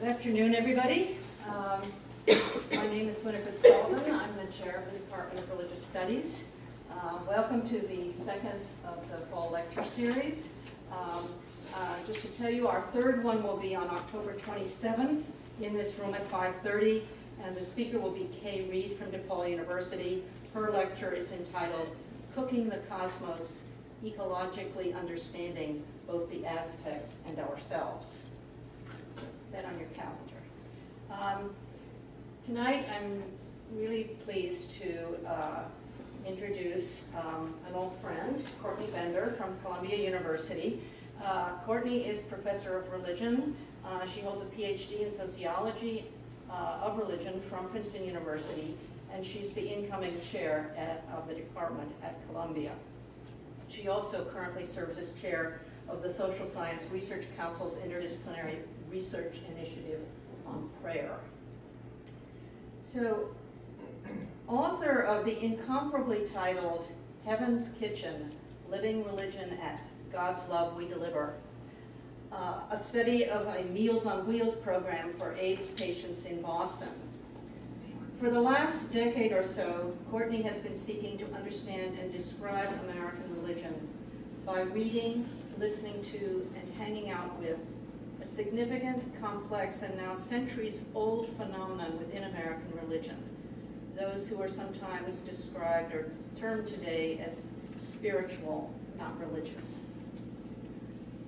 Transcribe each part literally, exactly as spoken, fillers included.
Good afternoon, everybody. Um, my name is Winifred Sullivan. I'm the chair of the Department of Religious Studies. Uh, welcome to the second of the fall lecture series. Um, uh, just to tell you, our third one will be on October twenty-seventh in this room at five thirty, and the speaker will be Kay Reed from DePaul University. Her lecture is entitled Cooking the Cosmos, Ecologically Understanding Both the Aztecs and Ourselves. Put that on your calendar. Um, tonight I'm really pleased to uh, introduce um, an old friend, Courtney Bender from Columbia University. Uh, Courtney is professor of religion. Uh, she holds a PhD in sociology uh, of religion from Princeton University, and she's the incoming chair at, of the department at Columbia. She also currently serves as chair of the Social Science Research Council's Interdisciplinary Research Initiative on Prayer. So, author of the incomparably titled Heaven's Kitchen, Living Religion at God's Love We Deliver, uh, a study of a Meals on Wheels program for AIDS patients in Boston. For the last decade or so, Courtney has been seeking to understand and describe American religion by reading, listening to, and hanging out with a significant, complex, and now centuries-old phenomenon within American religion, those who are sometimes described or termed today as spiritual, not religious.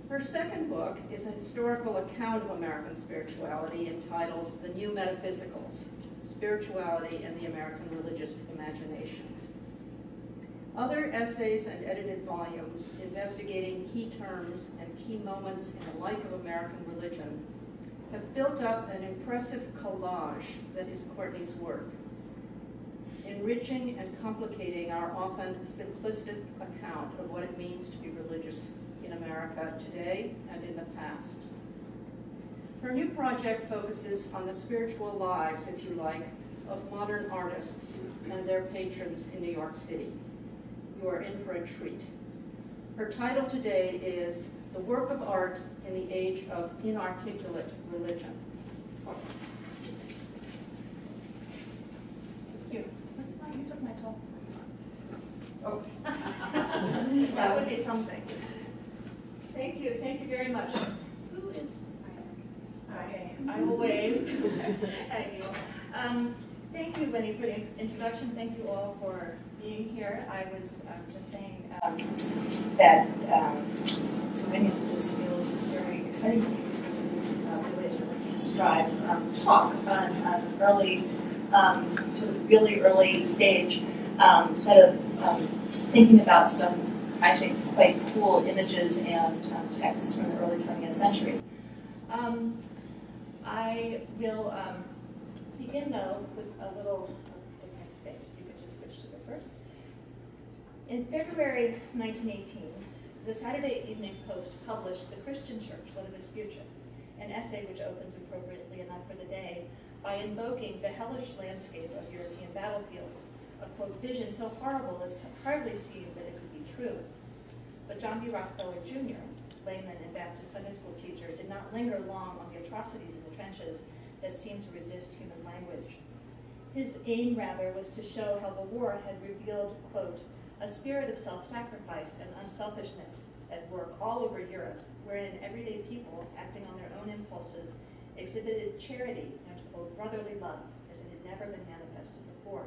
Her second book is a historical account of American spirituality entitled The New Metaphysicals, Spirituality and the American Religious Imagination. Other essays and edited volumes investigating key terms and key moments in the life of American religion have built up an impressive collage that is Courtney's work, enriching and complicating our often simplistic account of what it means to be religious in America today and in the past. Her new project focuses on the spiritual lives, if you like, of modern artists and their patrons in New York City. You are in for a treat. Her title today is The Work of Art in the Age of Inarticulate Religion. Thank you. Oh, you took my toll. Oh. That would be something. Thank you. Thank you very much. Who is... Okay, I will wave at you. Um, thank you, Winnie, for the introduction. Thank you all for being here. I was uh, just saying um, that um, to many of this feels very exciting for me because it is uh, related to the Strive um, talk on uh, the really, um, sort of really early stage um, set of um, thinking about some, I think, quite cool images and um, texts from the early twentieth century. Um, I will um, begin, though, with a little different space. You could just switch to the first. In February nineteen eighteen, the Saturday Evening Post published The Christian Church, One of Its Future, an essay which opens appropriately enough for the day by invoking the hellish landscape of European battlefields, a, quote, vision so horrible it's hardly seemed that it could be true. But John B. Rockefeller, Junior, layman and Baptist Sunday school teacher, did not linger long on the atrocities in the trenches that seemed to resist human language. His aim, rather, was to show how the war had revealed, quote, a spirit of self-sacrifice and unselfishness at work all over Europe, wherein everyday people, acting on their own impulses, exhibited charity and, quote, brotherly love as it had never been manifested before.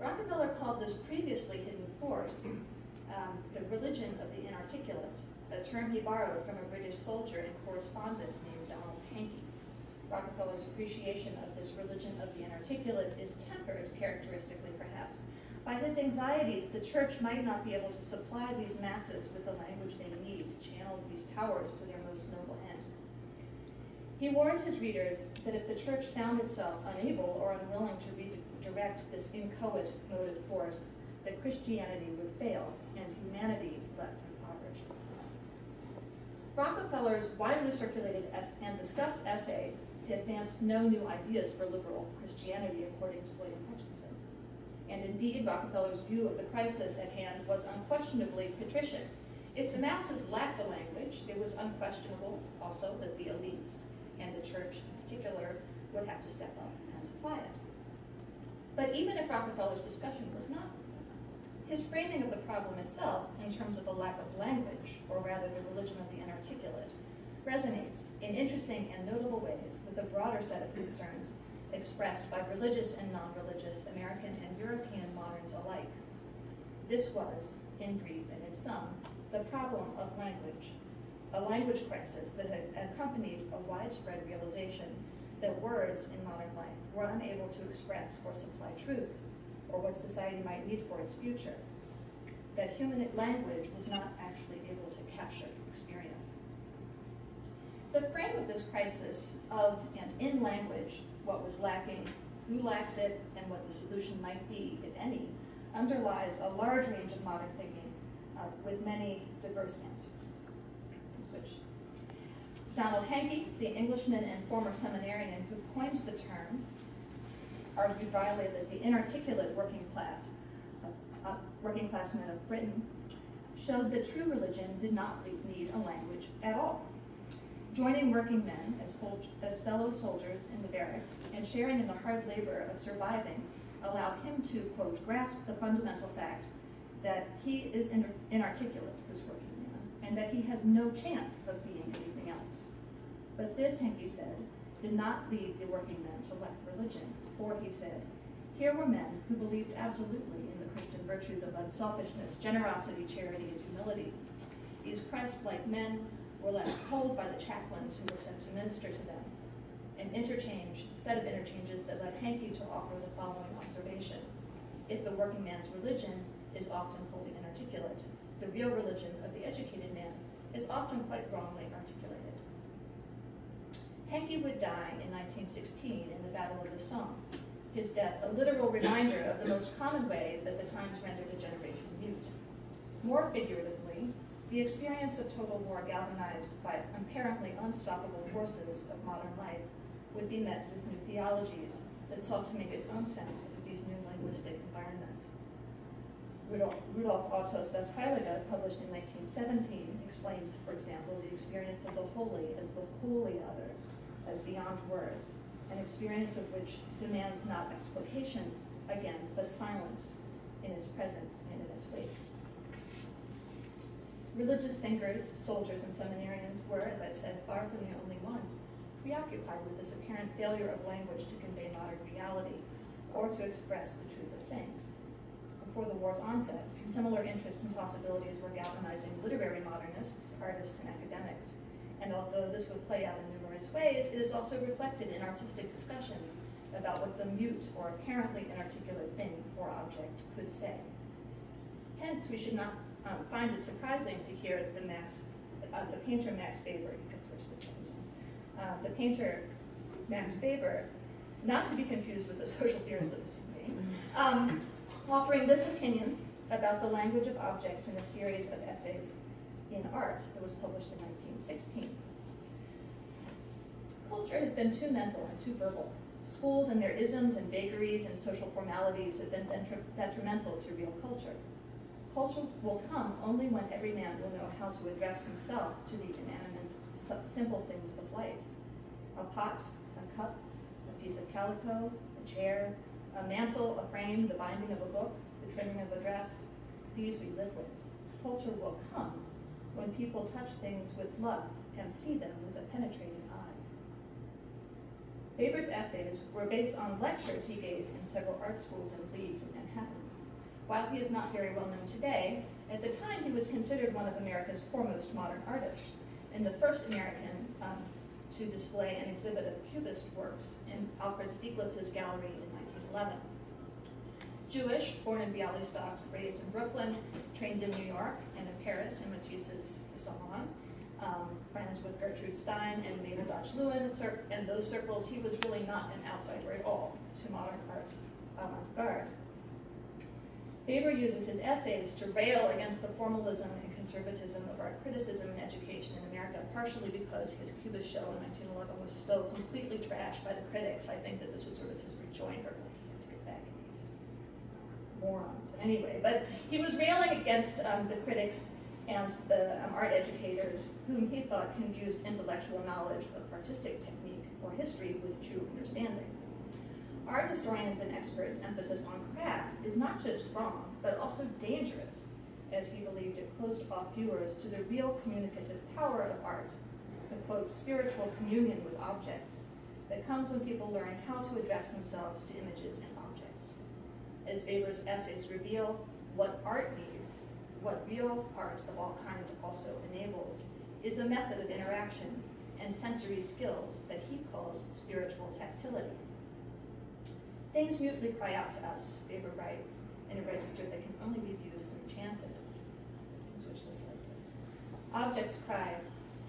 Rockefeller called this previously hidden force um, the religion of the inarticulate, a term he borrowed from a British soldier and correspondent named Donald Hankey. Rockefeller's appreciation of this religion of the inarticulate is tempered, characteristically perhaps, by his anxiety that the church might not be able to supply these masses with the language they need to channel these powers to their most noble end. He warned his readers that if the church found itself unable or unwilling to redirect this inchoate motive force, that Christianity would fail and humanity left. Rockefeller's widely circulated and discussed essay advanced no new ideas for liberal Christianity, according to William Hutchinson. And indeed, Rockefeller's view of the crisis at hand was unquestionably patrician. If the masses lacked a language, it was unquestionable also that the elites, and the church in particular would have to step up and supply it. But even if Rockefeller's discussion was not, his framing of the problem itself, in terms of the lack of language, or rather the religion of the inarticulate, resonates in interesting and notable ways with a broader set of concerns expressed by religious and non-religious American and European moderns alike. This was, in brief and in sum, the problem of language, a language crisis that had accompanied a widespread realization that words in modern life were unable to express or supply truth, or what society might need for its future, that human language was not actually able to capture experience. The frame of this crisis of and in language, what was lacking, who lacked it, and what the solution might be, if any, underlies a large range of modern thinking uh, with many diverse answers. Switch. Donald Hankey, the Englishman and former seminarian who coined the term, argued wryly that the inarticulate working class, uh, uh, working class men of Britain, showed that true religion did not need a language at all. Joining working men as, as fellow soldiers in the barracks and sharing in the hard labor of surviving allowed him to, quote, grasp the fundamental fact that he is in, inarticulate, this working man, and that he has no chance of being anything else. But this, Hankey said, did not lead the working men to lack religion, for, he said, here were men who believed absolutely in the Christian virtues of unselfishness, generosity, charity, and humility. These Christ-like men were left cold by the chaplains who were sent to minister to them, an interchange, set of interchanges that led Hankey to offer the following observation. If the working man's religion is often wholly inarticulate, the real religion of the educated man is often quite wrongly articulated. Hankey would die in nineteen sixteen in the Battle of the Somme, his death a literal reminder of the most common way that the times rendered a generation mute. More figuratively, the experience of total war galvanized by apparently unstoppable forces of modern life would be met with new theologies that sought to make its own sense of these new linguistic environments. Rudolf, Rudolf Otto's Das Heilige, published in nineteen seventeen, explains, for example, the experience of the holy as the wholly other, as beyond words, an experience of which demands not explication, again, but silence in its presence and in its wake. Religious thinkers, soldiers, and seminarians were, as I've said, far from the only ones preoccupied with this apparent failure of language to convey modern reality or to express the truth of things. Before the war's onset, similar interests and possibilities were galvanizing literary modernists, artists, and academics. And although this would play out in numerous ways, it is also reflected in artistic discussions about what the mute or apparently inarticulate thing or object could say. Hence, we should not Um, find it surprising to hear the Max, uh, the painter Max Weber, you can switch this one, uh, the painter Max Weber, not to be confused with the social theorist of the same name, um, offering this opinion about the language of objects in a series of essays in art that was published in nineteen sixteen. Culture has been too mental and too verbal. Schools and their isms and vagaries and social formalities have been detrimental to real culture. Culture will come only when every man will know how to address himself to the inanimate, simple things of life. A pot, a cup, a piece of calico, a chair, a mantle, a frame, the binding of a book, the trimming of a dress, these we live with. Culture will come when people touch things with love and see them with a penetrating eye. Weber's essays were based on lectures he gave in several art schools and leagues in Manhattan. While he is not very well known today, at the time he was considered one of America's foremost modern artists and the first American um, to display an exhibit of Cubist works in Alfred Stieglitz's gallery in nineteen eleven. Jewish, born in Bialystok, raised in Brooklyn, trained in New York and in Paris in Matisse's salon, um, friends with Gertrude Stein and Mabel Dodge Lewin, and those circles he was really not an outsider at all to modern art's avant-garde. Weber uses his essays to rail against the formalism and conservatism of art criticism and education in America, partially because his Cubist show in nineteen eleven was so completely trashed by the critics. I think that this was sort of his rejoinder, like, he had to get back at these morons. Anyway, but he was railing against um, the critics and the um, art educators whom he thought confused intellectual knowledge of artistic technique or history with true understanding. Art historians and experts' emphasis on craft is not just wrong, but also dangerous, as he believed it closed off viewers to the real communicative power of art, the quote, spiritual communion with objects, that comes when people learn how to address themselves to images and objects. As Weber's essays reveal, what art needs, what real art of all kinds also enables, is a method of interaction and sensory skills that he calls spiritual tactility. Things mutely cry out to us, Weber writes, in a register that can only be viewed as enchanted. Switch this slide, please. Objects cry,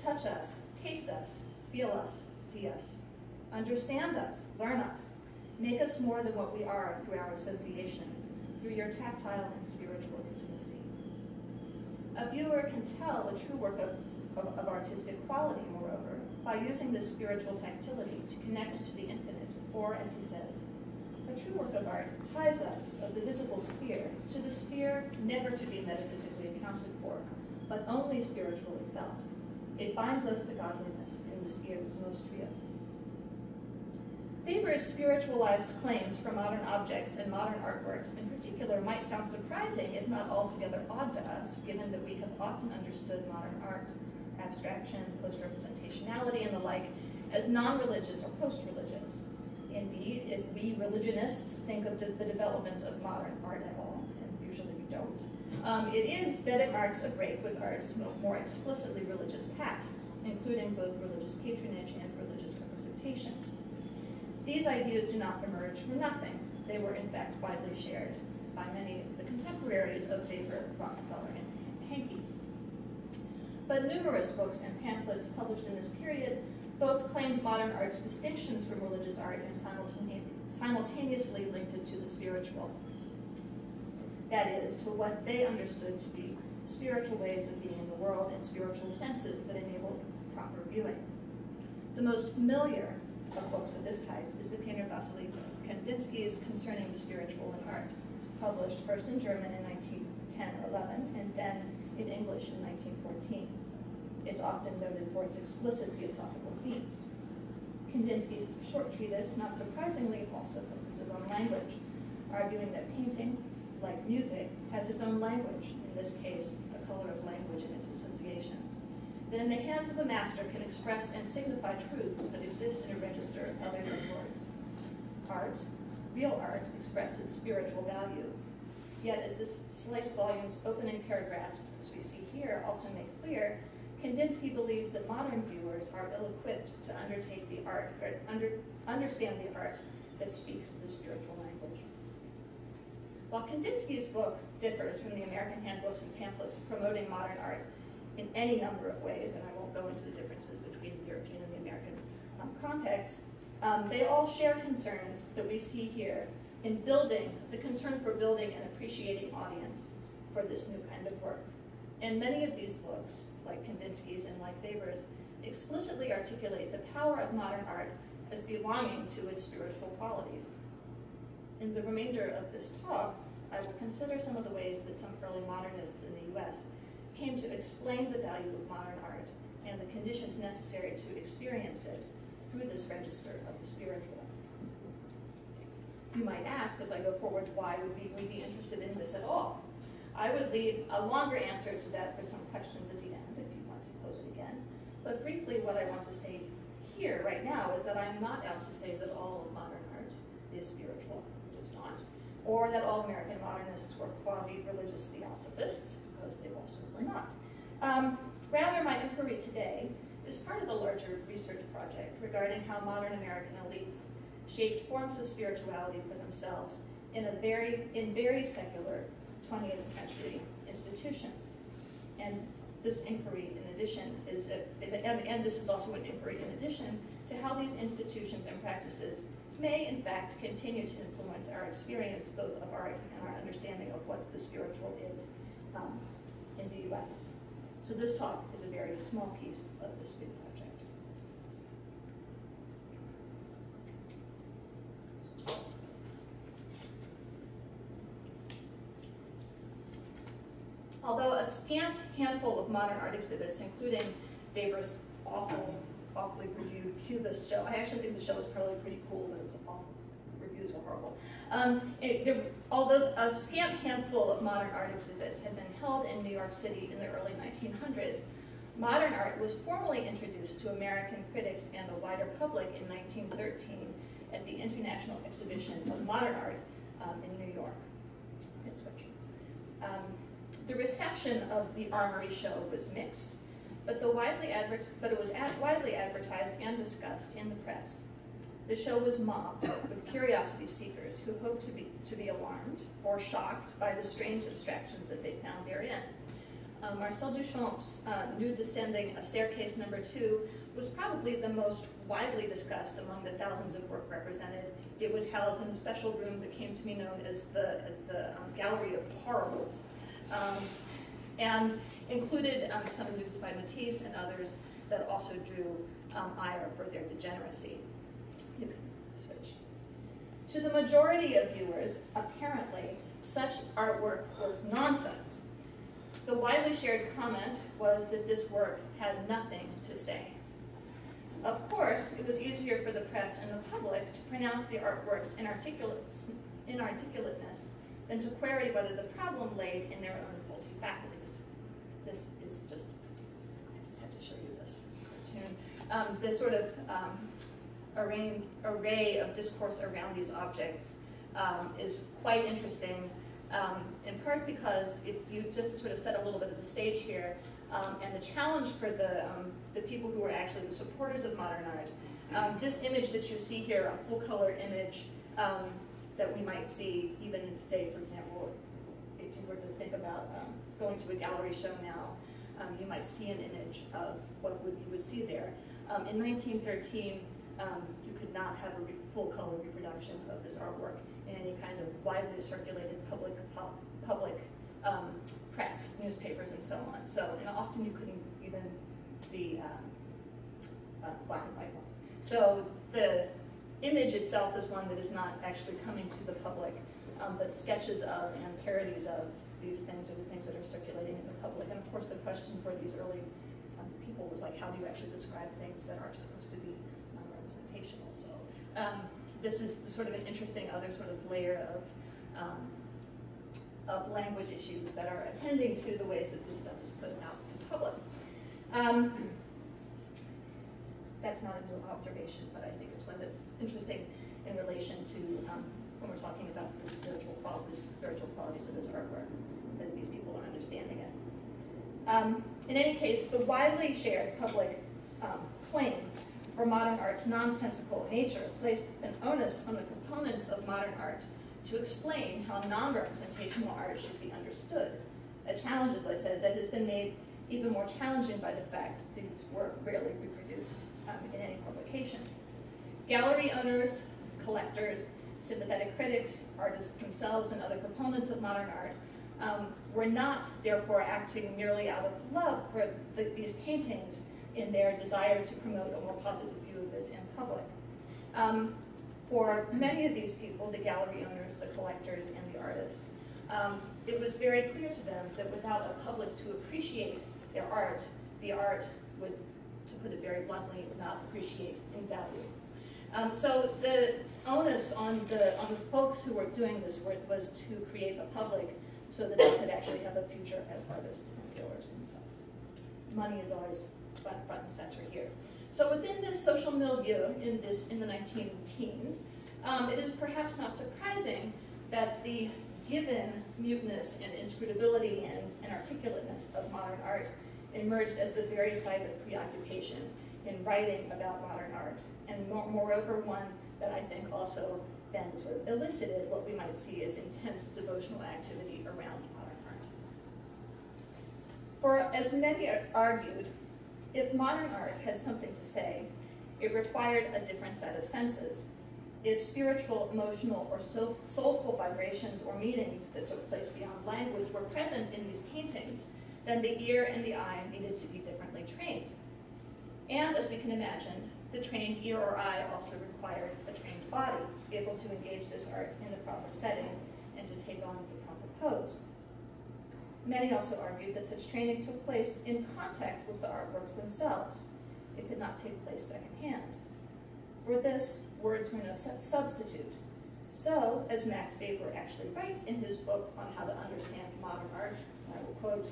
touch us, taste us, feel us, see us, understand us, learn us, make us more than what we are through our association, through your tactile and spiritual intimacy. A viewer can tell a true work of, of, of artistic quality, moreover, by using this spiritual tactility to connect to the infinite, or, as he says, a true work of art ties us of the visible sphere to the sphere never to be metaphysically accounted for, but only spiritually felt. It binds us to godliness in the sphere is most real. Weber's spiritualized claims for modern objects and modern artworks in particular might sound surprising, if not altogether odd to us, given that we have often understood modern art, abstraction, post-representationality, and the like, as non-religious or post-religious. Indeed, if we religionists think of de the development of modern art at all, and usually we don't, um, it is that it marks a break with art's more explicitly religious pasts, including both religious patronage and religious representation. These ideas do not emerge from nothing. They were, in fact, widely shared by many of the contemporaries of Weber, Rockefeller, and Hankey. But numerous books and pamphlets published in this period both claimed modern art's distinctions from religious art and simultane simultaneously linked it to the spiritual. That is, to what they understood to be spiritual ways of being in the world and spiritual senses that enabled proper viewing. The most familiar of books of this type is the painter Wassily Kandinsky's Concerning the Spiritual in Art, published first in German in nineteen ten or eleven and then in English in nineteen fourteen. It's often noted for its explicit theosophical themes. Kandinsky's short treatise, not surprisingly, also focuses on language, arguing that painting, like music, has its own language, in this case, a color of language and its associations. That in the hands of a master can express and signify truths that exist in a register other than words. Art, real art, expresses spiritual value. Yet, as this select volume's opening paragraphs, as we see here, also make clear, Kandinsky believes that modern viewers are ill-equipped to undertake the art, or under, understand the art that speaks the spiritual language. While Kandinsky's book differs from the American handbooks and pamphlets promoting modern art in any number of ways, and I won't go into the differences between the European and the American um, contexts, um, they all share concerns that we see here in building, the concern for building an appreciating audience for this new kind of work. And many of these books, like Kandinsky's and like Weber's, explicitly articulate the power of modern art as belonging to its spiritual qualities. In the remainder of this talk, I will consider some of the ways that some early modernists in the U S came to explain the value of modern art and the conditions necessary to experience it through this register of the spiritual. You might ask, as I go forward, why would we, we be interested in this at all? I would leave a longer answer to that for some questions at the end, if you want to pose it again. But briefly, what I want to say here, right now, is that I'm not out to say that all of modern art is spiritual, it is not, or that all American modernists were quasi-religious theosophists, because they also were not. Um, rather, my inquiry today is part of a larger research project regarding how modern American elites shaped forms of spirituality for themselves in a very, in very secular twentieth century institutions. And this inquiry, in addition, is a, and, and this is also an inquiry in addition to how these institutions and practices may, in fact, continue to influence our experience both of art and our understanding of what the spiritual is um, in the U S. So this talk is a very small piece of this big project. although a scant handful of modern art exhibits, including Weber's awful, awfully reviewed Cubist show. I actually think the show was probably pretty cool, but it was awful. Reviews were horrible. Um, it, there, although a scant handful of modern art exhibits had been held in New York City in the early nineteen hundreds, modern art was formally introduced to American critics and the wider public in nineteen thirteen at the International Exhibition of Modern Art um, in New York. That's what you, um, the reception of the Armory show was mixed, but, the widely adver but it was ad widely advertised and discussed in the press. The show was mobbed with curiosity seekers who hoped to be, to be alarmed or shocked by the strange abstractions that they found therein. Uh, Marcel Duchamp's uh, Nude Descending a Staircase Number Two was probably the most widely discussed among the thousands of work represented. It was housed in a special room that came to be known as the, as the um, Gallery of Horribles, um, and included um, some nudes by Matisse and others that also drew um, ire for their degeneracy. You can switch. To the majority of viewers, apparently, such artwork was nonsense. The widely shared comment was that this work had nothing to say. Of course, it was easier for the press and the public to pronounce the artwork's inarticulateness than to query whether the problem laid in their own faulty faculties. This is just, I just had to show you this cartoon. Um, this sort of um, array, array of discourse around these objects um, is quite interesting. Um, in part because if you just to sort of set a little bit of the stage here, um, and the challenge for the, um, the people who are actually the supporters of modern art, um, this image that you see here, a full color image um, that we might see even say, for example, if you were to think about um, going to a gallery show now, um, you might see an image of what would, you would see there. Um, in nineteen thirteen, um, you could not have a full color reproduction of this artwork in any kind of widely circulated public pop, public um, press, newspapers, and so on. So, and often you couldn't even see um, a black and white one. So the image itself is one that is not actually coming to the public, um, but sketches of and parodies of these things are the things that are circulating in the public. And of course, the question for these early um, people was like, how do you actually describe things that are supposed to be non-representational? So. Um, This is sort of an interesting other sort of layer of, um, of language issues that are attending to the ways that this stuff is put out in public. Um, that's not a new observation, but I think it's one that's interesting in relation to um, when we're talking about the spiritual, quality, the spiritual qualities of this artwork, as these people are understanding it. Um, in any case, the widely shared public um, claim for modern art's nonsensical nature placed an onus on the proponents of modern art to explain how non-representational art should be understood, a challenge, as I said, that has been made even more challenging by the fact that these were rarely reproduced um, in any publication. Gallery owners, collectors, sympathetic critics, artists themselves, and other proponents of modern art um, were not, therefore, acting merely out of love for the, these paintings in their desire to promote a more positive view of this in public. Um, for many of these people, the gallery owners, the collectors, and the artists, um, it was very clear to them that without a public to appreciate their art, the art would, to put it very bluntly, not appreciate in value. Um, so the onus on the, on the folks who were doing this work was to create a public so that they could actually have a future as artists and dealers themselves. Money is always front and center here. So within this social milieu in this in the nineteen teens, um, it is perhaps not surprising that the given muteness and inscrutability and inarticulateness of modern art emerged as the very site of preoccupation in writing about modern art, and more, moreover one that I think also then sort of elicited what we might see as intense devotional activity around modern art. For as many argued, if modern art had something to say, it required a different set of senses. Its spiritual, emotional, or so soulful vibrations or meanings that took place beyond language were present in these paintings, then the ear and the eye needed to be differently trained. And as we can imagine, the trained ear or eye also required a trained body, able to engage this art in the proper setting and to take on the proper pose. Many also argued that such training took place in contact with the artworks themselves. It could not take place secondhand. For this, words were no substitute. So, as Max Weber actually writes in his book on how to understand modern art, I will quote,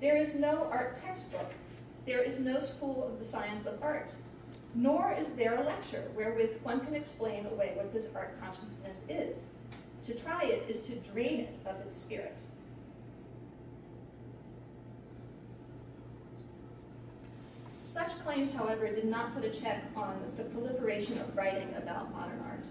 "There is no art textbook. There is no school of the science of art. Nor is there a lecture wherewith one can explain away what this art consciousness is. To try it is to drain it of its spirit." Such claims, however, did not put a check on the proliferation of writing about modern art.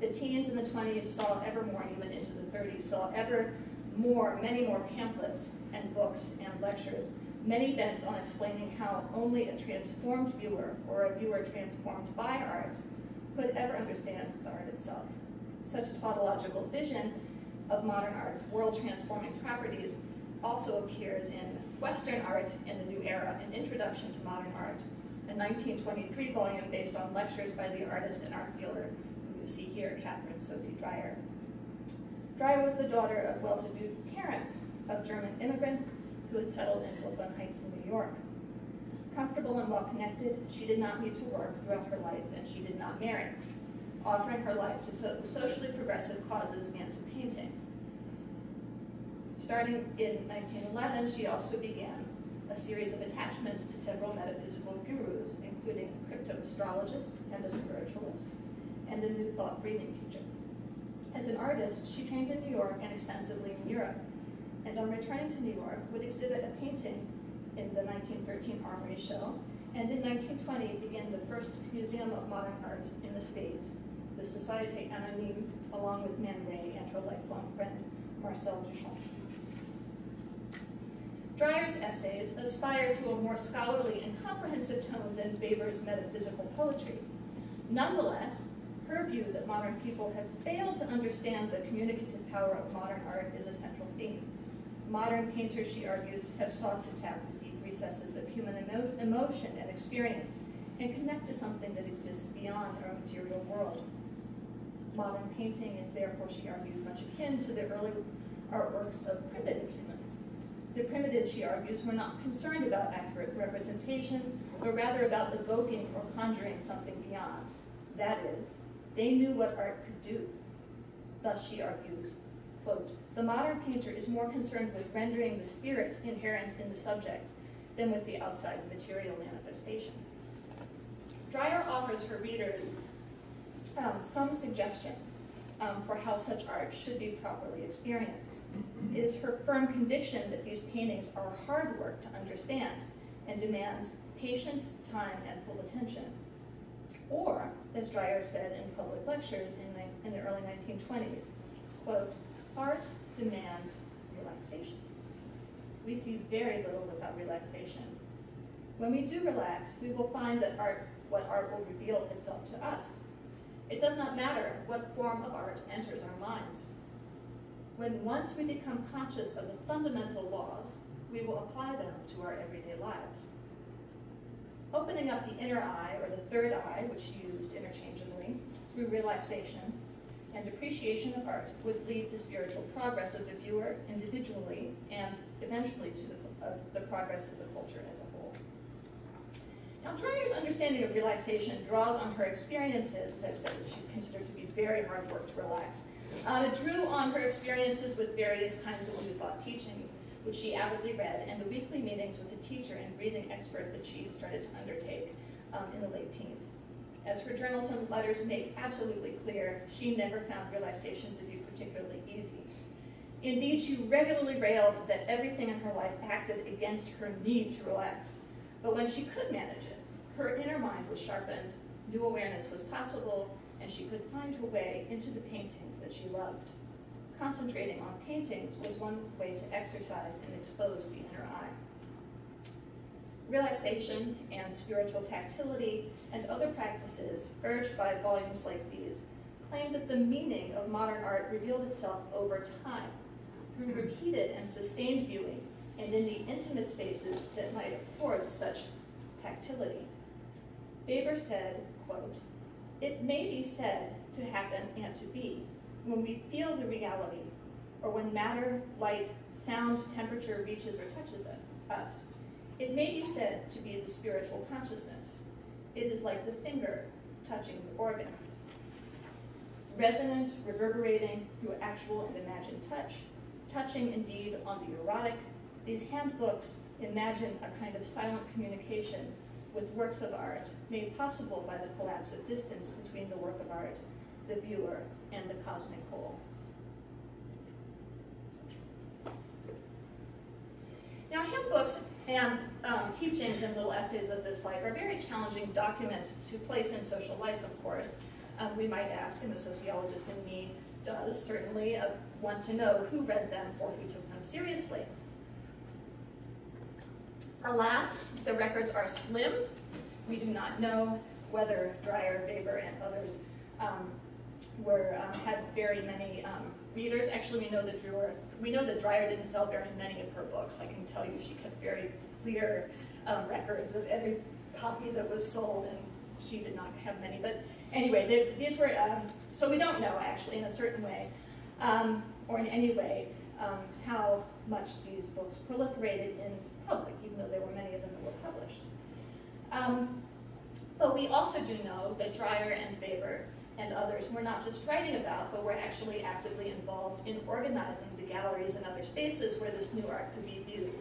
The teens in the twenties saw ever more, and even into the thirties, saw ever more, many more pamphlets and books and lectures, many bent on explaining how only a transformed viewer, or a viewer transformed by art, could ever understand the art itself. Such tautological vision of modern art's world-transforming properties also appears in Western Art in the New Era, An Introduction to Modern Art, a nineteen twenty-three volume based on lectures by the artist and art dealer, who you see here, Katherine Sophie Dreier. Dreier was the daughter of well-to-do parents of German immigrants who had settled in Brooklyn Heights in New York. Comfortable and well-connected, she did not need to work throughout her life, and she did not marry, offering her life to so socially progressive causes and to painting. Starting in nineteen eleven, she also began a series of attachments to several metaphysical gurus, including a crypto-astrologist and a spiritualist, and a new thought breathing teacher. As an artist, she trained in New York and extensively in Europe, and on returning to New York, would exhibit a painting in the nineteen thirteen Armory Show, and in nineteen twenty began the first Museum of Modern Art in the States, the Société Anonyme, along with Man Ray and her lifelong friend, Marcel Duchamp. Dreier's essays aspire to a more scholarly and comprehensive tone than Weber's metaphysical poetry. Nonetheless, her view that modern people have failed to understand the communicative power of modern art is a central theme. Modern painters, she argues, have sought to tap the deep recesses of human emo emotion and experience and connect to something that exists beyond our material world. Modern painting is therefore, she argues, much akin to the early artworks of primitive humans. The primitive, she argues, were not concerned about accurate representation, but rather about evoking or conjuring something beyond. That is, they knew what art could do. Thus, she argues, quote, "The modern painter is more concerned with rendering the spirit inherent in the subject than with the outside material manifestation." Dreier offers her readers um, some suggestions um, for how such art should be properly experienced. It is her firm conviction that these paintings are hard work to understand and demands patience, time, and full attention. Or, as Dreier said in public lectures in, in the early nineteen twenties, quote, "Art demands relaxation. We see very little without relaxation. When we do relax, we will find that art, what art will reveal itself to us. It does not matter what form of art enters our minds. When once we become conscious of the fundamental laws, we will apply them to our everyday lives." Opening up the inner eye, or the third eye, which she used interchangeably, through relaxation and appreciation of art would lead to spiritual progress of the viewer individually and eventually to the, uh, the progress of the culture as a whole. Now, Dreier's understanding of relaxation draws on her experiences, as I've said, that she considered to be very hard work to relax. Uh, it drew on her experiences with various kinds of New Thought teachings, which she avidly read, and the weekly meetings with the teacher and breathing expert that she had started to undertake um, in the late teens. As her journals and letters make absolutely clear, she never found relaxation to be particularly easy. Indeed, she regularly railed that everything in her life acted against her need to relax. But when she could manage it, her inner mind was sharpened, new awareness was possible, and she could find her way into the paintings that she loved. Concentrating on paintings was one way to exercise and expose the inner eye. Relaxation and spiritual tactility and other practices urged by volumes like these claim that the meaning of modern art revealed itself over time through repeated and sustained viewing and in the intimate spaces that might afford such tactility. Weber said, quote, "It may be said to happen and to be when we feel the reality or when matter, light, sound, temperature reaches or touches us. It may be said to be the spiritual consciousness. It is like the finger touching the organ. Resonant, reverberating through actual and imagined touch, touching indeed on the erotic, these handbooks imagine a kind of silent communication with works of art made possible by the collapse of distance between the work of art, the viewer, and the cosmic whole. Now, handbooks and um, teachings and little essays of this like are very challenging documents to place in social life, of course. Um, we might ask, and the sociologist in me does certainly uh, want to know who read them or who took them seriously. Alas, the records are slim. We do not know whether Dreier, Weber, and others um, were um, had very many um, readers. Actually, we know that Dreier, we know that Dreier didn't sell very many of her books. I can tell you, she kept very clear um, records of every copy that was sold, and she did not have many. But anyway, they, these were um, so we don't know actually in a certain way, um, or in any way, um, how much these books proliferated in public, even though there were many of them that were published. Um, but we also do know that Dreier and Weber and others were not just writing about, but were actually actively involved in organizing the galleries and other spaces where this new art could be viewed.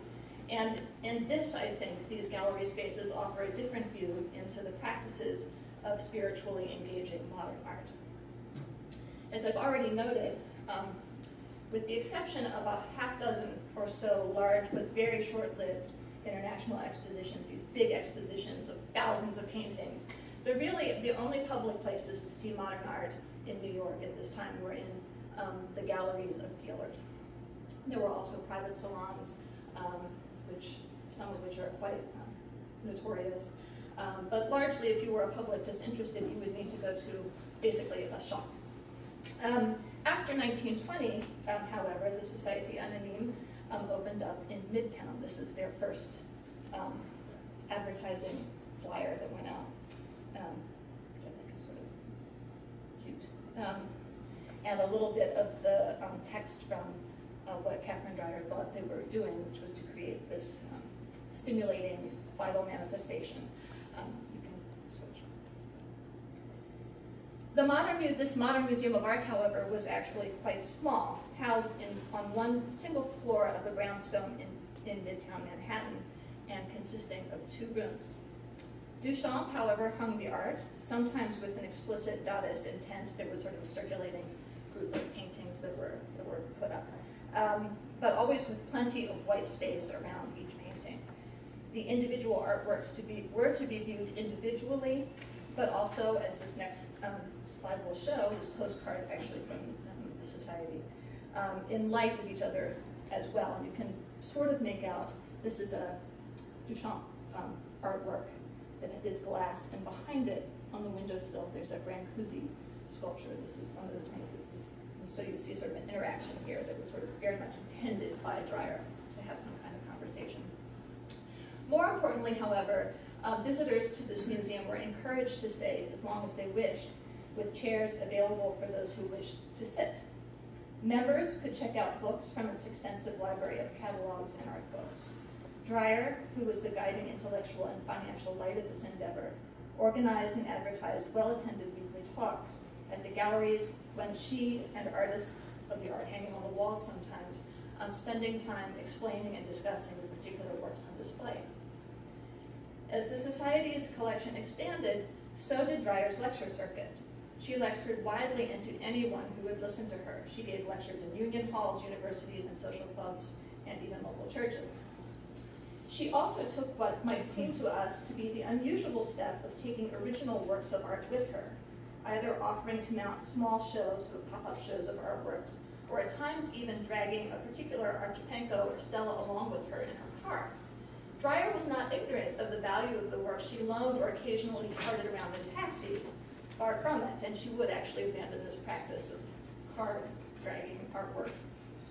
And in this, I think, these gallery spaces offer a different view into the practices of spiritually engaging modern art. As I've already noted, um, with the exception of a half dozen or so large but very short-lived international expositions, these big expositions of thousands of paintings, they're really the only public places to see modern art in New York at this time were in um, the galleries of dealers. There were also private salons, um, which some of which are quite um, notorious. Um, but largely, if you were a public disinterested, you would need to go to basically a shop. Um, after nineteen twenty, um, however, the Société Anonyme um, opened up in Midtown. This is their first um, advertising flyer that went out, um, which I think is sort of cute. Um, and a little bit of the um, text from uh, what Katherine Dreier thought they were doing, which was to create this um, stimulating vital manifestation. Um, you can switch. The modern, this modern Museum of Art, however, was actually quite small, housed in, on one single floor of the brownstone in, in Midtown Manhattan, and consisting of two rooms. Duchamp, however, hung the art, sometimes with an explicit Dadaist intent. There was sort of a circulating group of paintings that were, that were put up, um, but always with plenty of white space around each painting. The individual artworks to be, were to be viewed individually, but also, as this next um, slide will show, this postcard actually from um, the Society, um, in light of each other as well. And you can sort of make out, this is a Duchamp um, artwork that is glass, and behind it, on the windowsill, there's a Brancusi sculpture. This is one of the things, this is, and so you see sort of an interaction here that was sort of very much intended by Dreier to have some kind of conversation. More importantly, however, uh, visitors to this museum were encouraged to stay as long as they wished, with chairs available for those who wished to sit. Members could check out books from its extensive library of catalogs and art books. Dreier, who was the guiding intellectual and financial light of this endeavor, organized and advertised well-attended weekly talks at the galleries when she and artists of the art hanging on the wall sometimes, um, spending time explaining and discussing the particular works on display. As the Society's collection expanded, so did Dreier's lecture circuit. She lectured widely and to anyone who would listen to her. She gave lectures in union halls, universities, and social clubs, and even local churches. She also took what might seem to us to be the unusual step of taking original works of art with her, either offering to mount small shows with pop-up shows of artworks, or at times even dragging a particular Archipenko or Stella along with her in her car. Dreier was not ignorant of the value of the work she loaned or occasionally carted around in taxis. Far from it, and she would actually abandon this practice of car dragging artwork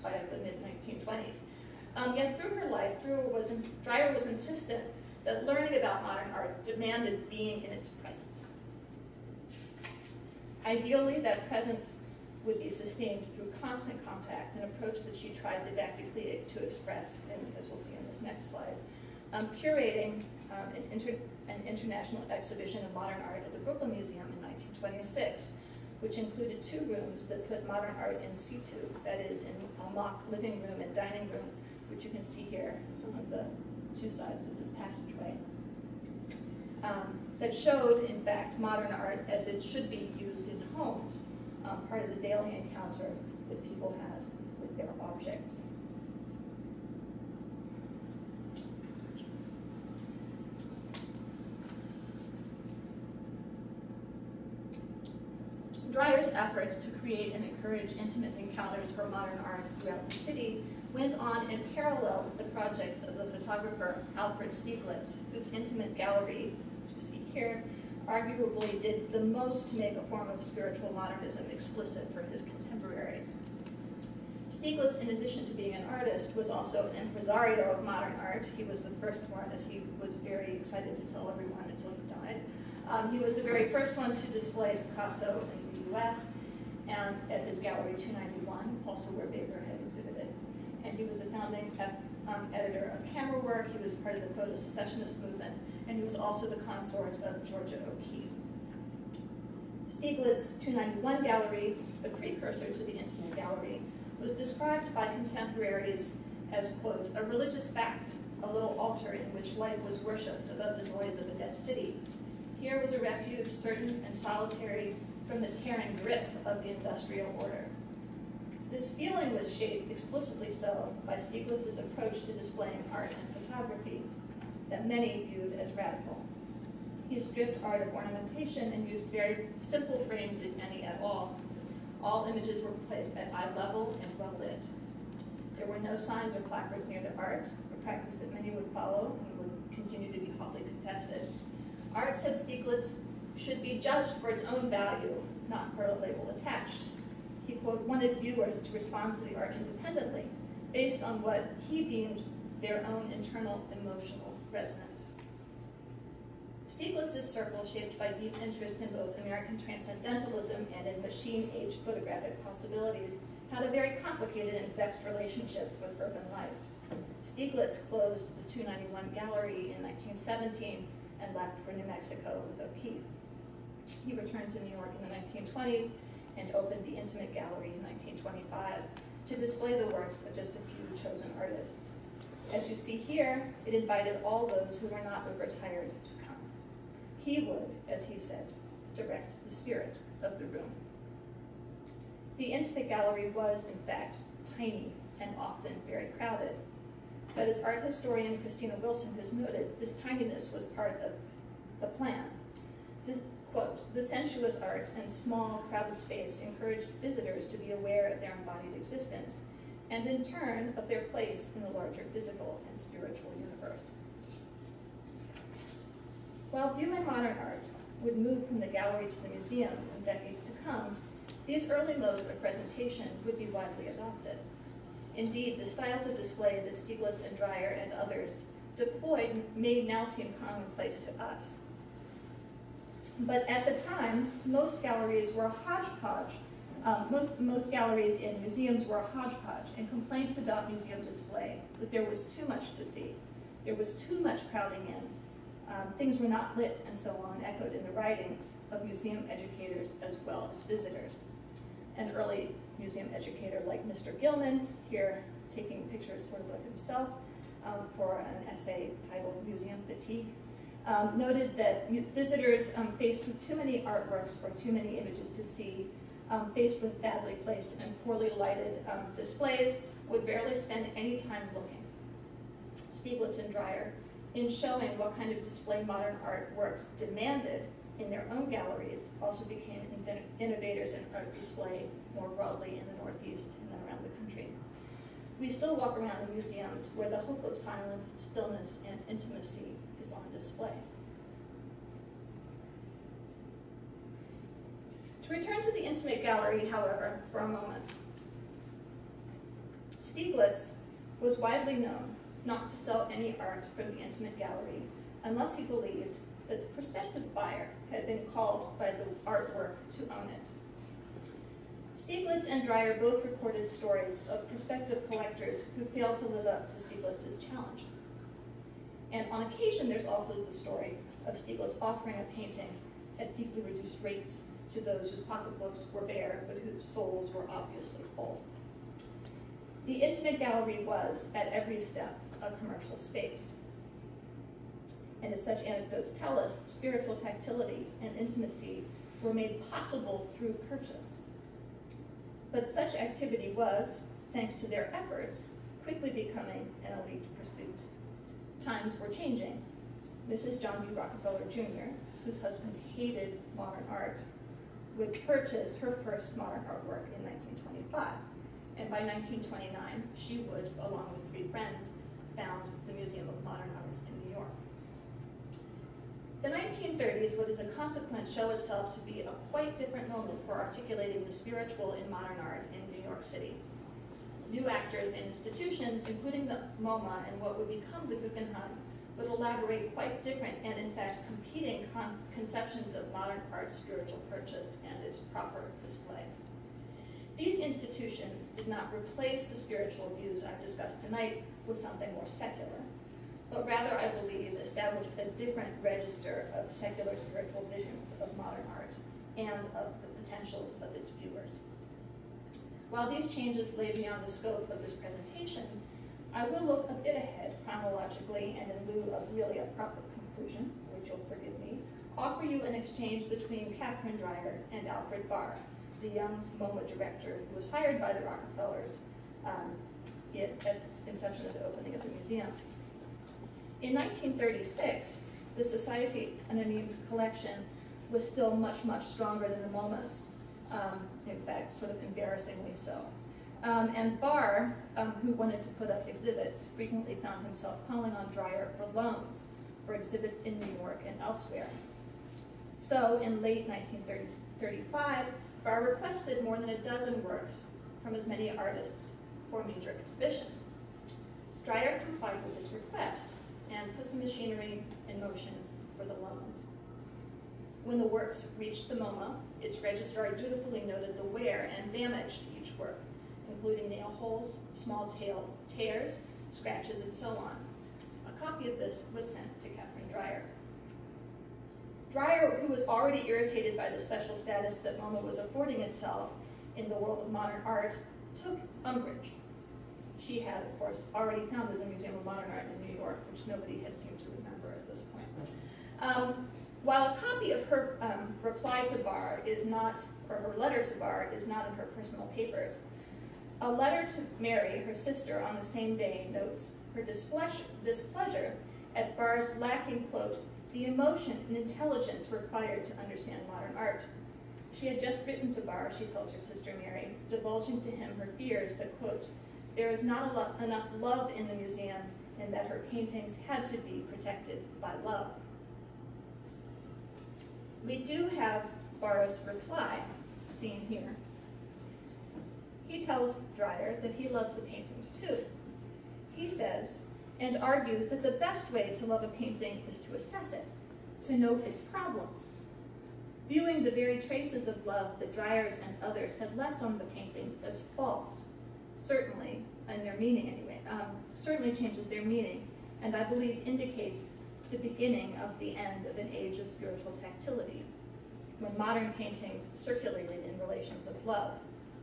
by the mid nineteen twenties. Um, yet through her life, Dreier was, ins Dreier was insistent that learning about modern art demanded being in its presence. Ideally, that presence would be sustained through constant contact, an approach that she tried didactically to express, and as we'll see in this next slide. Um, curating um, an, inter an international exhibition of modern art at the Brooklyn Museum in nineteen twenty-six, which included two rooms that put modern art in situ, that is, in a mock living room and dining room, which you can see here on the two sides of this passageway, um, that showed, in fact, modern art as it should be used in homes, um, part of the daily encounter that people had with their objects. Dreier's efforts to create and encourage intimate encounters for modern art throughout the city went on in parallel with the projects of the photographer Alfred Stieglitz, whose Intimate Gallery, as you see here, arguably did the most to make a form of spiritual modernism explicit for his contemporaries. Stieglitz, in addition to being an artist, was also an impresario of modern art. He was the first one, as he was very excited to tell everyone until he died. Um, he was the very first one to display Picasso in the U S and at his gallery two ninety-one, also where Weber had exhibited. And he was the founding um, editor of Camera Work. He was part of the photo secessionist movement, and he was also the consort of Georgia O'Keeffe. Stieglitz's two ninety-one gallery, the precursor to the Intimate Gallery, was described by contemporaries as, quote, a religious fact, a little altar in which life was worshipped above the noise of a dead city. Here was a refuge, certain and solitary, from the tearing grip of the industrial order. This feeling was shaped explicitly so by Stieglitz's approach to displaying art and photography that many viewed as radical. He stripped art of ornamentation and used very simple frames, if any at all. All images were placed at eye level and well lit. There were no signs or placards near the art, a practice that many would follow and would continue to be hotly contested. Art, said Stieglitz, should be judged for its own value, not for a label attached. He, quote, wanted viewers to respond to the art independently, based on what he deemed their own internal emotional resonance. Stieglitz's circle, shaped by deep interest in both American transcendentalism and in machine-age photographic possibilities, had a very complicated and vexed relationship with urban life. Stieglitz closed the two ninety-one gallery in nineteen seventeen and left for New Mexico with O'Keeffe. He returned to New York in the nineteen twenties and opened the Intimate Gallery in nineteen twenty-five to display the works of just a few chosen artists. As you see here, it invited all those who were not overtired to come. He would, as he said, direct the spirit of the room. The Intimate Gallery was, in fact, tiny and often very crowded. But as art historian Christina Wilson has noted, this tininess was part of the plan. This, quote, the sensuous art and small, crowded space encouraged visitors to be aware of their embodied existence, and in turn, of their place in the larger physical and spiritual universe. While viewing modern art would move from the gallery to the museum in decades to come, these early modes of presentation would be widely adopted. Indeed, the styles of display that Stieglitz and Dreier and others deployed may now seem commonplace to us. But at the time, most galleries were a hodgepodge. Um, most, most galleries and museums were a hodgepodge, and complaints about museum display, that there was too much to see, there was too much crowding in, um, things were not lit, and so on, echoed in the writings of museum educators as well as visitors. An early museum educator like Mister Gilman, here taking pictures sort of of himself um, for an essay titled Museum Fatigue, um, noted that visitors um, faced with too many artworks or too many images to see, um, faced with badly placed and poorly lighted um, displays, would barely spend any time looking. Stieglitz and Dreier, in showing what kind of display modern art works demanded in their own galleries, also became innovators in art display more broadly in the Northeast and then around the country. We still walk around in museums where the hope of silence, stillness, and intimacy is on display. To return to the Intimate Gallery, however, for a moment. Stieglitz was widely known not to sell any art from the Intimate Gallery unless he believed that the prospective buyer had been called by the artwork to own it. Stieglitz and Dreier both recorded stories of prospective collectors who failed to live up to Stieglitz's challenge. And on occasion, there's also the story of Stieglitz offering a painting at deeply reduced rates to those whose pocketbooks were bare, but whose souls were obviously full. The Intimate Gallery was, at every step, a commercial space. And as such anecdotes tell us, spiritual tactility and intimacy were made possible through purchase. But such activity was, thanks to their efforts, quickly becoming an elite pursuit. Times were changing. Missus John B. Rockefeller, Junior, whose husband hated modern art, would purchase her first modern artwork in nineteen twenty-five. And by nineteen twenty-nine, she would, along with three friends, found the Museum of Modern Art in New York. The nineteen thirties, what is a consequence, show itself to be a quite different moment for articulating the spiritual in modern art in New York City. New actors and institutions, including the MoMA and what would become the Guggenheim, would elaborate quite different and, in fact, competing con conceptions of modern art's spiritual purchase and its proper display. These institutions did not replace the spiritual views I've discussed tonight with something more secular, but rather, I believe, established a different register of secular spiritual visions of modern art and of the potentials of its viewers. While these changes lay beyond the scope of this presentation, I will look a bit ahead chronologically and in lieu of really a proper conclusion, which you'll forgive me, offer you an exchange between Katherine Dreier and Alfred Barr, the young MoMA director who was hired by the Rockefellers um, at the inception of the opening of the museum. In nineteen thirty-six, the Société Anonyme's collection was still much, much stronger than the MoMA's. Um, in fact, sort of embarrassingly so. Um, and Barr, um, who wanted to put up exhibits, frequently found himself calling on Dreier for loans for exhibits in New York and elsewhere. So in late nineteen thirty-five, Barr requested more than a dozen works from as many artists for a major exhibition. Dreier complied with his request and put the machinery in motion for the loans. When the works reached the MoMA, its registrar dutifully noted the wear and damage to each work, including nail holes, small tail tears, scratches, and so on. A copy of this was sent to Katherine Dreier. Dreier, who was already irritated by the special status that MoMA was affording itself in the world of modern art, took umbrage. She had, of course, already founded the Museum of Modern Art in New York, which nobody had seemed to remember at this point. Um, While a copy of her um, reply to Barr is not, or her letter to Barr is not in her personal papers, a letter to Mary, her sister, on the same day notes her displeasure, displeasure at Barr's lacking, quote, the emotion and intelligence required to understand modern art. She had just written to Barr, she tells her sister Mary, divulging to him her fears that, quote, there is not lo- enough love in the museum and that her paintings had to be protected by love. We do have Barr's reply, seen here. He tells Dreier that he loves the paintings too. He says, and argues that the best way to love a painting is to assess it, to note its problems. Viewing the very traces of love that Dreier's and others had left on the painting as false, certainly, and their meaning anyway, um, certainly changes their meaning, and I believe indicates the beginning of the end of an age of spiritual tactility, when modern paintings circulated in relations of love,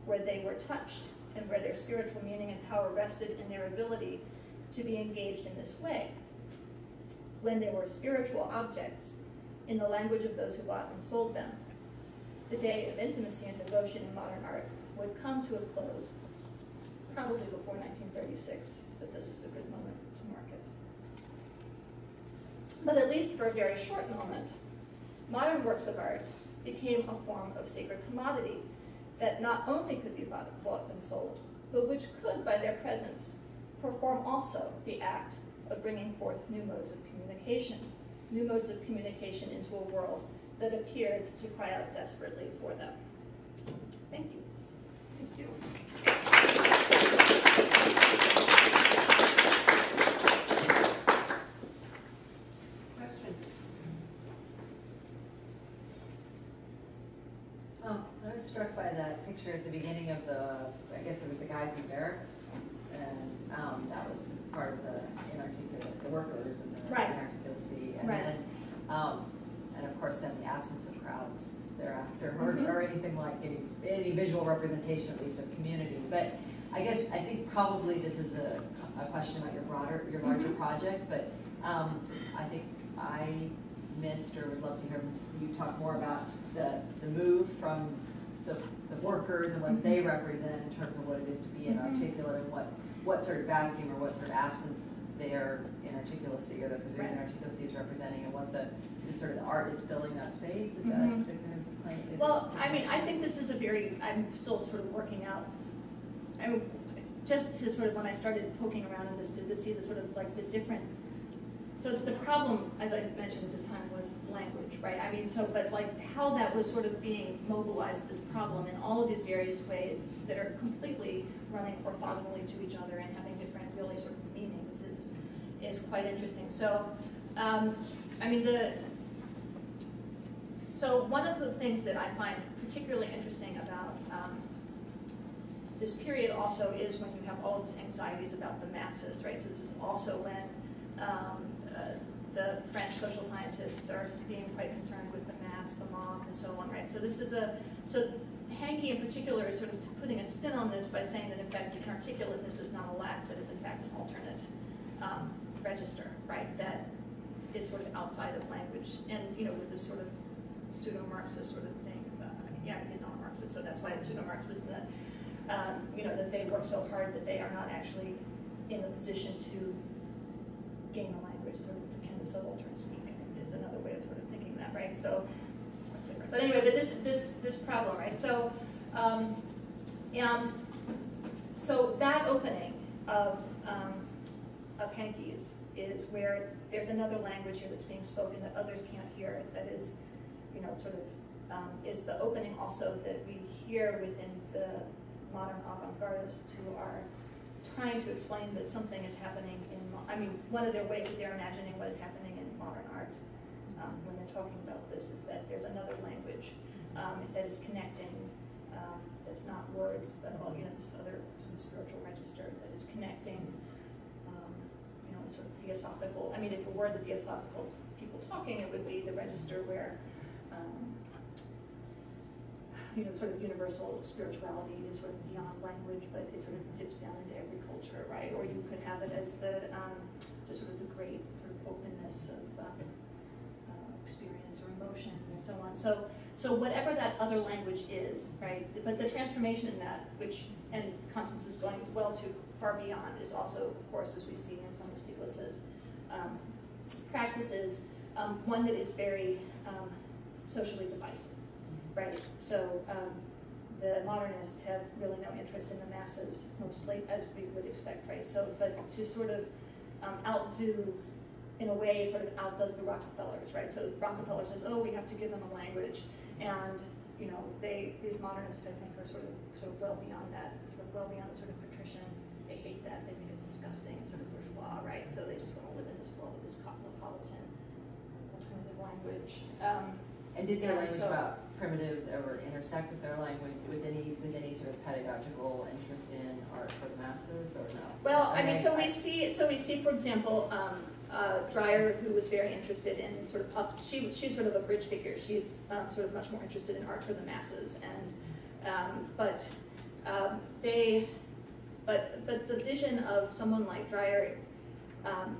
where they were touched and where their spiritual meaning and power rested in their ability to be engaged in this way, when they were spiritual objects in the language of those who bought and sold them. The day of intimacy and devotion in modern art would come to a close, probably before nineteen thirty-six, but this is a good moment to mark it. But at least for a very short moment, modern works of art became a form of sacred commodity that not only could be bought and sold, but which could, by their presence, perform also the act of bringing forth new modes of communication, new modes of communication into a world that appeared to cry out desperately for them. Thank you. Thank you. Oh, so I was struck by that picture at the beginning of the, I guess it was the guys in barracks, and um, that was part of the inarticulate, the workers and the right. inarticulacy, and right. then, um, and of course then the absence of crowds thereafter, mm-hmm. or, or anything like any, any visual representation at least of community. But I guess I think probably this is a, a question about your broader, your larger mm-hmm. project, but um, I think I missed or would love to hear you talk more about the, the move from the, the workers and what mm-hmm. they represent in terms of what it is to be inarticulate and what, what sort of vacuum or what sort of absence their inarticulacy or their presumed right. inarticulacy is representing, and what the is sort of the art is filling that space. Is mm-hmm. that the kind of complaint? Well, I mean, I think this is a very, I'm still sort of working out. I mean, just to sort of when I started poking around in this to, to see the sort of like the different. So the problem, as I mentioned this time, was language, right? I mean, so, but like how that was sort of being mobilized, this problem in all of these various ways that are completely running orthogonally to each other and having different really sort of meanings is is quite interesting. So, um, I mean, the so one of the things that I find particularly interesting about um, this period also is when you have all these anxieties about the masses, right? So this is also when um, uh, the French social scientists are being quite concerned with the mass, the mob, and so on, right? So this is a, so Hankey in particular is sort of putting a spin on this by saying that in fact inarticulateness is not a lack, but is in fact an alternate um, register, right? That is sort of outside of language. And, you know, with this sort of pseudo-Marxist sort of thing, uh, I mean, yeah, he's not a Marxist, so that's why it's pseudo-Marxist. Um, you know, that they work so hard that they are not actually in the position to gain a language, sort of the kind of subaltern speak, I think, is another way of sort of thinking that, right? So, but anyway, but this this this problem, right? So, um, and so that opening of um, of Hankey's is where there's another language here that's being spoken that others can't hear. That is, you know, sort of um, is the opening also that we hear within the modern avant-gardists who are trying to explain that something is happening in, I mean, one of their ways that they're imagining what is happening in modern art um, when they're talking about this is that there's another language um, that is connecting, um, that's not words, but all, you know, this other sort of spiritual register that is connecting, um, you know, sort of theosophical, I mean, if it were the theosophical people talking, it would be the register where, um, you know, sort of universal spirituality is sort of beyond language, but it sort of dips down into every culture, right? Or you could have it as the, um, just sort of the great sort of openness of um, uh, experience or emotion and so on. So, so whatever that other language is, right? But the transformation in that, which, and Constance is going well too far beyond, is also, of course, as we see in some of Stieglitz's um, practices, um, one that is very um, socially divisive. Right, so um, the modernists have really no interest in the masses, mostly, as we would expect, right? So, but to sort of um, outdo, in a way, it sort of outdoes the Rockefellers, right? So Rockefeller says, oh, we have to give them a language, and, you know, they, these modernists, I think, are sort of, sort of well beyond that, sort of well beyond the sort of patrician, they hate that, they think it's disgusting, it's sort of bourgeois, right? So they just want to live in this world of this cosmopolitan alternative language. Um, and did their language so, about primitives ever intersect with their language with any with any sort of pedagogical interest in art for the masses or no? Well, I mean, so we see so we see, for example, um, uh, Dreier, who was very interested in sort of up, she she's sort of a bridge figure. She's um, sort of much more interested in art for the masses, and um, but um, they but but the vision of someone like Dreier, um,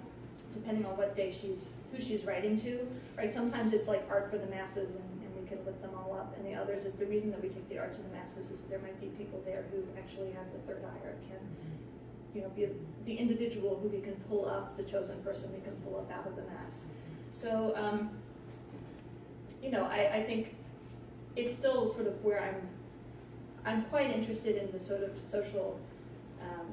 depending on what day she's who she's writing to, right? Sometimes it's like art for the masses and can lift them all up, and the others is the reason that we take the art to the masses is that there might be people there who actually have the third eye or can, you know, be a, the individual who we can pull up, the chosen person we can pull up out of the mass. So, um, you know, I, I think it's still sort of where I'm, I'm quite interested in the sort of social, um,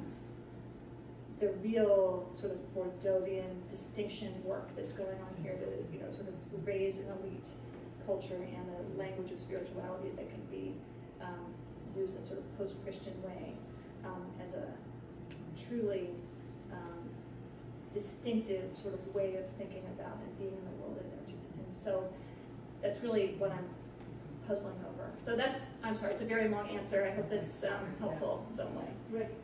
the real sort of Bourdieuvian distinction work that's going on here to, you know, sort of raise an elite culture and a language of spirituality that can be um, used in sort of post-Christian way um, as a truly um, distinctive sort of way of thinking about and being in the world. And so that's really what I'm puzzling over. So that's, I'm sorry, it's a very long answer. I hope that's um, helpful in some way. Rick.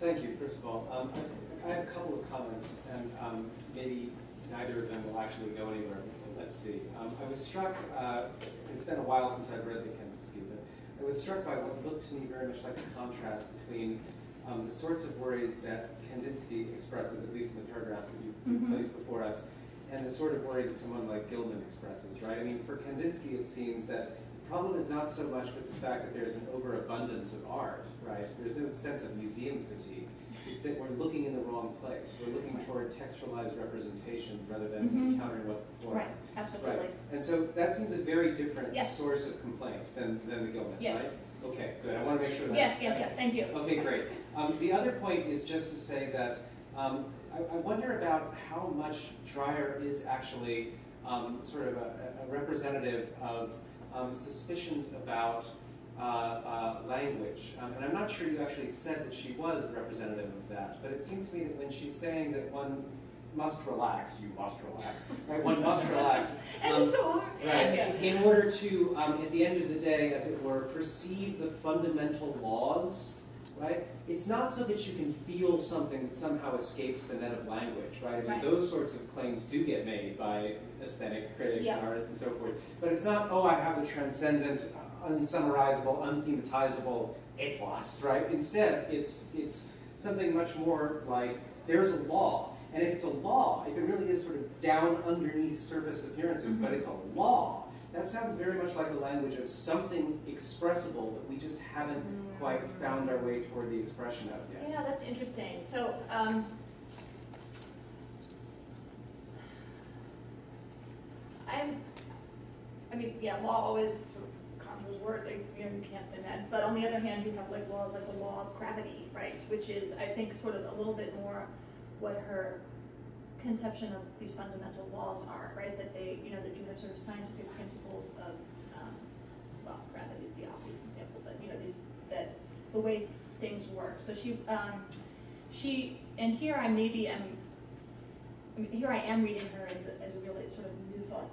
Thank you, first of all. Um, I, I have a couple of comments, and um, maybe neither of them will actually go anywhere. Let's see. Um, I was struck, uh, it's been a while since I've read the Kandinsky, but I was struck by what looked to me very much like a contrast between um, the sorts of worry that Kandinsky expresses, at least in the paragraphs that you mm-hmm. placed before us, and the sort of worry that someone like Gilman expresses, right? I mean, for Kandinsky, it seems that the problem is not so much with the fact that there's an overabundance of art, right? There's no sense of museum fatigue. It's that we're looking in the wrong place. We're looking toward textualized representations rather than mm-hmm. encountering what's before right. us. Absolutely. Right. And so that seems a very different yes. source of complaint than, than the Gilman, yes. right? Okay, good. I want to make sure that... Yes, yes, yes. Thank you. Okay, great. Um, the other point is just to say that um, I, I wonder about how much Dreier is actually um, sort of a, a representative of um, suspicions about Uh, uh, language, um, and I'm not sure you actually said that she was representative of that, but it seems to me that when she's saying that one must relax, you must relax, right? One must relax, um, and so on. Right, yeah. in order to, um, at the end of the day, as it were, perceive the fundamental laws, right? It's not so that you can feel something that somehow escapes the net of language, right? I mean, right. those sorts of claims do get made by aesthetic critics yeah. and artists and so forth, but it's not, oh, I have a transcendent, unsummarizable, unthematizable ethos, right? Instead, it's it's something much more like there's a law. And if it's a law, if it really is sort of down underneath surface appearances, mm-hmm. but it's a law, that sounds very much like a language of something expressible that we just haven't mm-hmm. quite found our way toward the expression of yet. Yeah, that's interesting. So, um, I'm, I mean, yeah, law always sort of words, you know, you can't invent. But on the other hand, you have like laws like the law of gravity, right? Which is, I think, sort of a little bit more what her conception of these fundamental laws are, right? That they, you know, that you have sort of scientific principles of, um, well, gravity is the obvious example, but you know, these that the way things work. So she, um, she, and here I maybe am, I mean, here I am reading her as a, as a really sort of new thought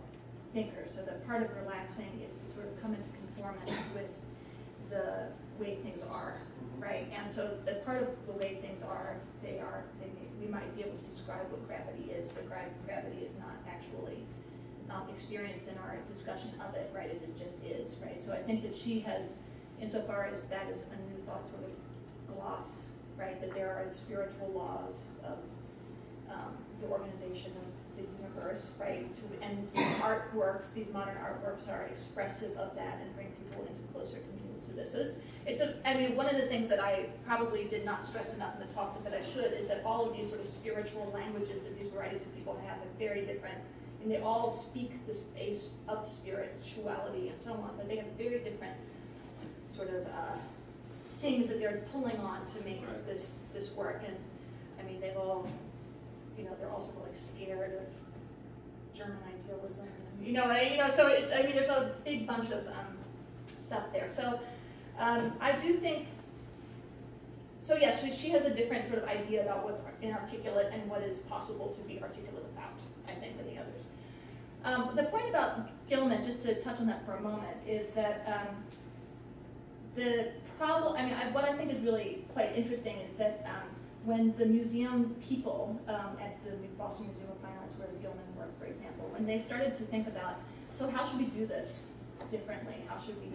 thinker. So that part of relaxing is to sort of come into conformance with the way things are, right? And so the part of the way things are, they are, they may, we might be able to describe what gravity is, but gravity is not actually um, experienced in our discussion of it, right? It just is, right? So I think that she has, insofar as that is a new thought sort of gloss, right? That there are spiritual laws of um, the organization of universe, right? And artworks, these modern artworks are expressive of that and bring people into closer communion to this. So it's, it's a, I mean, one of the things that I probably did not stress enough in the talk, but that I should, is that all of these sort of spiritual languages that these varieties of people have are very different, and they all speak the space of spirituality and so on, but they have very different sort of uh, things that they're pulling on to make right. this, this work. And I mean, they've all, you know, they're also like scared of German idealism, you know, you know, so it's, I mean, there's a big bunch of um, stuff there. So um, I do think, so yeah, she, she has a different sort of idea about what's inarticulate and what is possible to be articulate about, I think, than the others. Um, the point about Gilman, just to touch on that for a moment, is that um, the problem, I mean, I, what I think is really quite interesting is that um, when the museum people um, at the Boston Museum of Fine Arts, where Gilman worked, for example, when they started to think about, so how should we do this differently? How should we,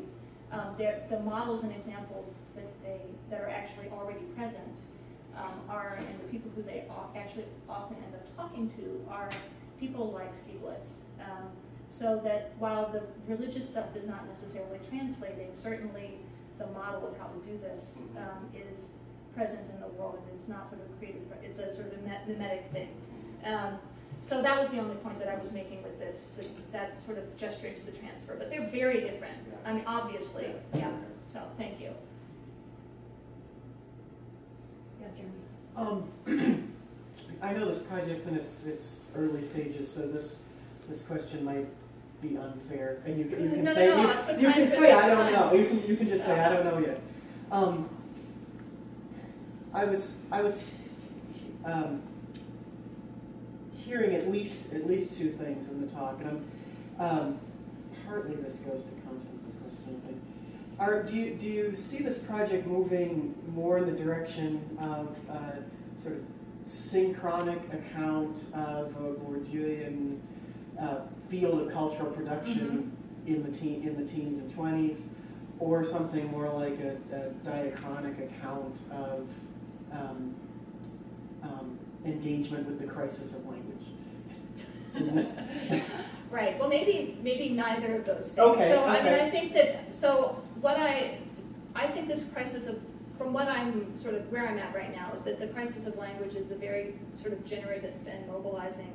um, the models and examples that they that are actually already present um, are, and the people who they actually often end up talking to are people like Stieglitz. Um, so that while the religious stuff is not necessarily translating, certainly the model of how to do this um, is presence in the world, and it's not sort of created, it's a sort of mimetic thing. Um, so that was the only point that I was making with this, that, that sort of gesturing to the transfer, but they're very different. I mean, obviously, yeah, so thank you. Yeah, Jeremy. Um, I know this project's in its, its early stages, so this, this question might be unfair, and you, you can no, say, no, no, you, you can say I don't know, you can, you can just say I don't know yet. Um, I was I was um, hearing at least at least two things in the talk, and I'm, um, partly this goes to Constance Are, do, you, do you see this project moving more in the direction of uh, sort of synchronic account of a Bourdieuian uh, field of cultural production mm-hmm. in, the teen, in the teens and twenties, or something more like a, a diachronic account of um, um, engagement with the crisis of language? Right. Well, maybe maybe neither of those things. Okay, so okay. I mean, I think that so what I I think this crisis of from what I'm sort of where I'm at right now is that the crisis of language is a very sort of generative and mobilizing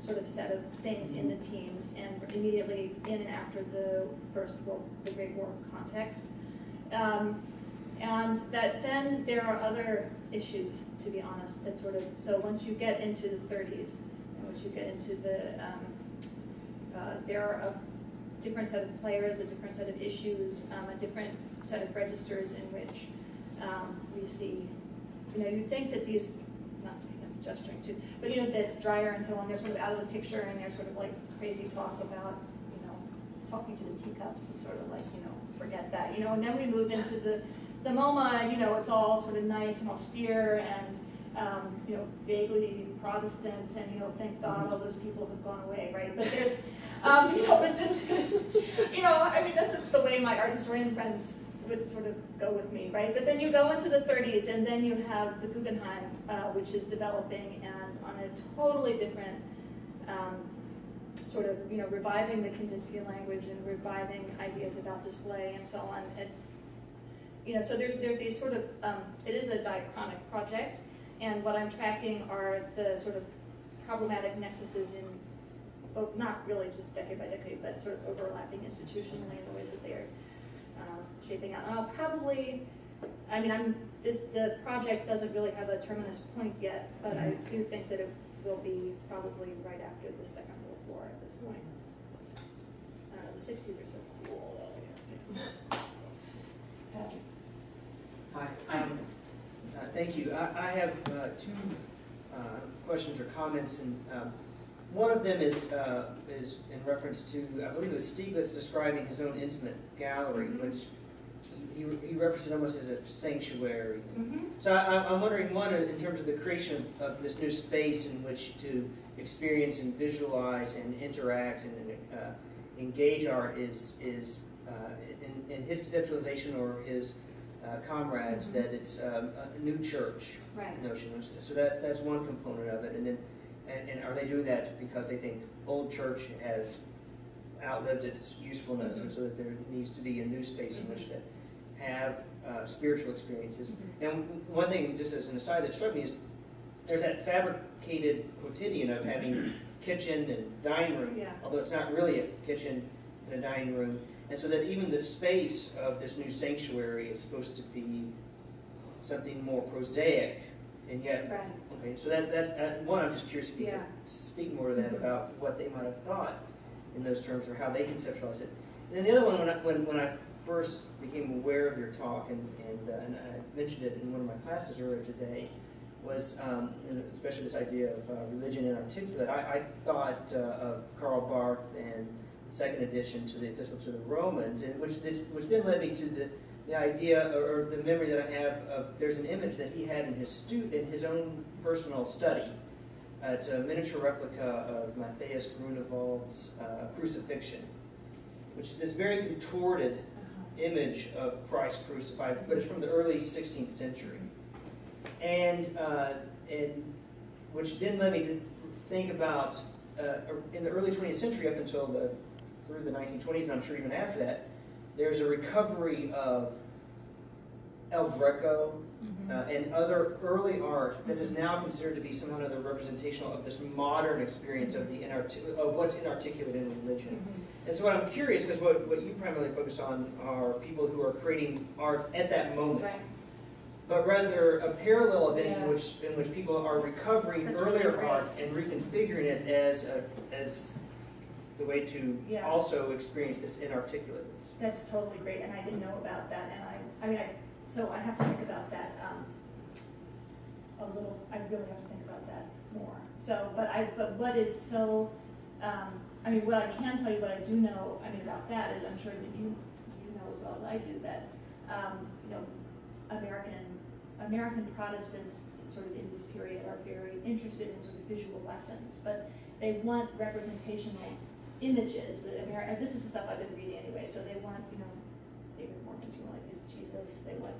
sort of set of things in the teens and immediately in and after the first world, the Great War context, um, and that then there are other issues. To be honest, that sort of so once you get into the thirties and once you get into the um, Uh, there are a different set of players, a different set of issues, um, a different set of registers in which um, we see, you know, you think that these, not that I'm gesturing to, but you know, that Dreier and so on, they're sort of out of the picture and they're sort of like crazy talk about, you know, talking to the teacups is sort of like, you know, forget that, you know, and then we move into the, the MoMA and, you know, it's all sort of nice and austere and, Um, you know, vaguely Protestant, and you know, thank God all those people have gone away, right? But there's, um, you know, but this is, you know, I mean, this is the way my art historian friends would sort of go with me, right? But then you go into the thirties, and then you have the Guggenheim, uh, which is developing and on a totally different um, sort of, you know, reviving the Kandinsky language and reviving ideas about display and so on. And, you know, so there's there's these sort of, um, it is a diachronic project. And what I'm tracking are the sort of problematic nexuses in, well, not really just decade by decade, but sort of overlapping institutionally in the ways that they are um, shaping out. And I'll probably, I mean, I'm this the project doesn't really have a terminus point yet, but I do think that it will be probably right after the Second World War at this point. It's, I don't know, the sixties are so cool. Patrick. Hi. Hi. Um, Uh, thank you. I, I have uh, two uh, questions or comments, and um, one of them is uh, is in reference to, I believe it was Stieglitz describing his own intimate gallery, mm-hmm. which he, he, he referenced almost as a sanctuary. Mm-hmm. So I, I'm wondering, one, in terms of the creation of, of this new space in which to experience and visualize and interact and uh, engage art is, is uh, in, in his conceptualization or his Uh, comrades, mm-hmm. that it's um, a new church right. notion. So that that's one component of it. And then, and, and are they doing that because they think old church has outlived its usefulness, mm-hmm. and so that there needs to be a new space mm-hmm. in which to have uh, spiritual experiences? Mm-hmm. And one thing, just as an aside, that struck me is there's that fabricated quotidian of having kitchen and dining room, yeah. although it's not really a kitchen and a dining room. And so that even the space of this new sanctuary is supposed to be something more prosaic, and yet, right. okay. So that that's that, one. I'm just curious if you yeah. could speak more to that mm-hmm. about what they might have thought in those terms or how they conceptualize it. And then the other one, when I, when, when I first became aware of your talk, and and, uh, and I mentioned it in one of my classes earlier today, was um, especially this idea of uh, religion in articulate. I, I thought uh, of Karl Barth and second edition to the Epistle to the Romans, and which which then led me to the, the idea or, or the memory that I have of there's an image that he had in his stu in his own personal study. Uh, it's a miniature replica of Matthias Grunewald's uh, crucifixion, which is this very contorted image of Christ crucified, but it's from the early sixteenth century, and uh, and which then led me to think about uh, in the early twentieth century up until the through the nineteen twenties, and I'm sure even after that, there's a recovery of El Greco mm-hmm. uh, and other early art that is now considered to be somehow another representational of this modern experience of the inartic of what's inarticulate in religion. Mm-hmm. And so what I'm curious, because what, what you primarily focus on are people who are creating art at that moment, right. but rather a parallel event yeah. in which in which people are recovering That's earlier really art and reconfiguring it as a, as the way to yeah. also experience this inarticulateness. That's totally great, and I didn't know about that, and I, I mean, I, so I have to think about that um, a little, I really have to think about that more. So, but I, but what is so, um, I mean, what I can tell you, what I do know, I mean, about that is, I'm sure that you, you know as well as I I do, that um, you know, American American Protestants sort of in this period are very interested in sort of visual lessons, but they want representational images that America. This is the stuff I've been reading anyway. So they want, you know, David Morgan's, you know, like Jesus. They want,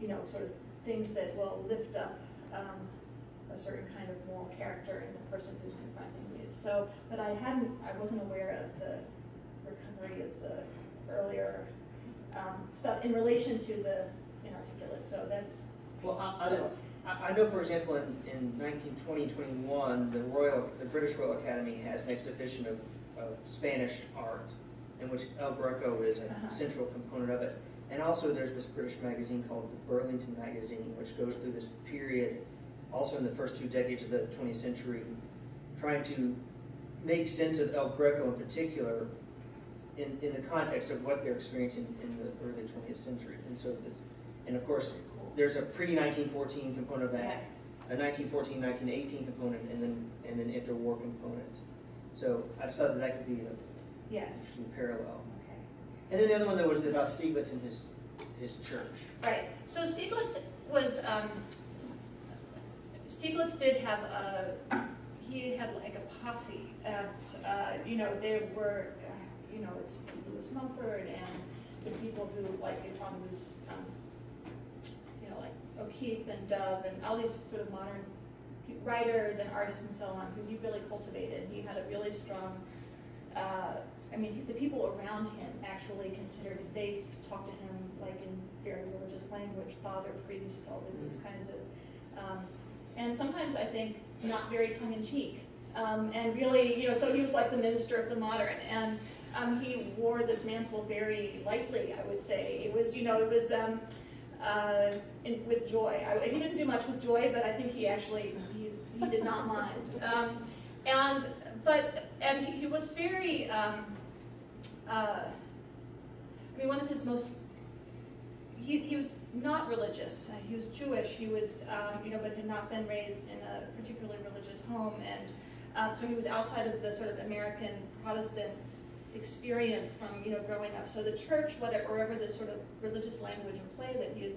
you know, sort of things that will lift up um, a certain kind of moral character in the person who's confronting these. So, but I hadn't, I wasn't aware of the recovery of the earlier um, stuff in relation to the inarticulate. So that's well, I, I so. Know. I know, for example, in, in nineteen twenty, twenty-one, the Royal, the British Royal Academy has an exhibition of, of Spanish art, in which El Greco is a uh-huh. central component of it. And also there's this British magazine called the Burlington Magazine, which goes through this period, also in the first two decades of the twentieth century, trying to make sense of El Greco in particular in, in the context of what they're experiencing in the early twentieth century. And so this, and of course, there's a pre nineteen fourteen component of that, a nineteen fourteen, nineteen eighteen component, and then and then interwar component. So I decided that that could be a yes. parallel. Okay. And then the other one that was about Stieglitz and his his church. Right. So Stieglitz was um, Stieglitz did have a he had like a posse, and uh, you know there were uh, you know it's Lewis Mumford and the people who like it's on this. Um, O'Keeffe and Dove and all these sort of modern writers and artists and so on who he really cultivated. He had a really strong, uh, I mean, he, the people around him actually considered, they talked to him like in very religious language, father, priest, all of these kinds of, um, and sometimes I think not very tongue-in-cheek. Um, and really, you know, so he was like the minister of the modern, and um, he wore this mantle very lightly, I would say. It was, you know, it was, um, Uh, in, with joy. I, he didn't do much with joy, but I think he actually he, he did not mind. Um, and but and he, he was very. Um, uh, I mean, one of his most. He he was not religious. He was Jewish. He was um, you know, but had not been raised in a particularly religious home, and um, so he was outside of the sort of American Protestant experience from, you know, growing up. So the church, whatever, wherever this sort of religious language and play that he is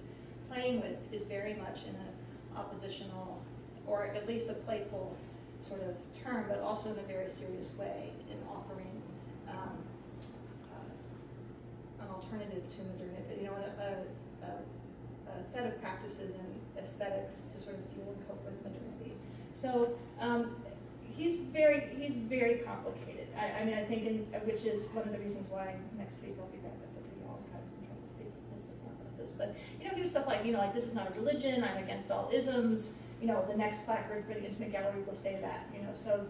playing with is very much in an oppositional, or at least a playful sort of term, but also in a very serious way in offering um, uh, an alternative to modernity, you know, a, a, a set of practices and aesthetics to sort of deal and cope with modernity. So um, he's very, he's very complicated. I, I mean, I think, in, which is one of the reasons why next week I'll be back up with you all kinds of trouble about this. But you know, he was stuff like, you know, like this is not a religion. I'm against all isms. You know, the next placard for the Intimate Gallery will say that. You know, so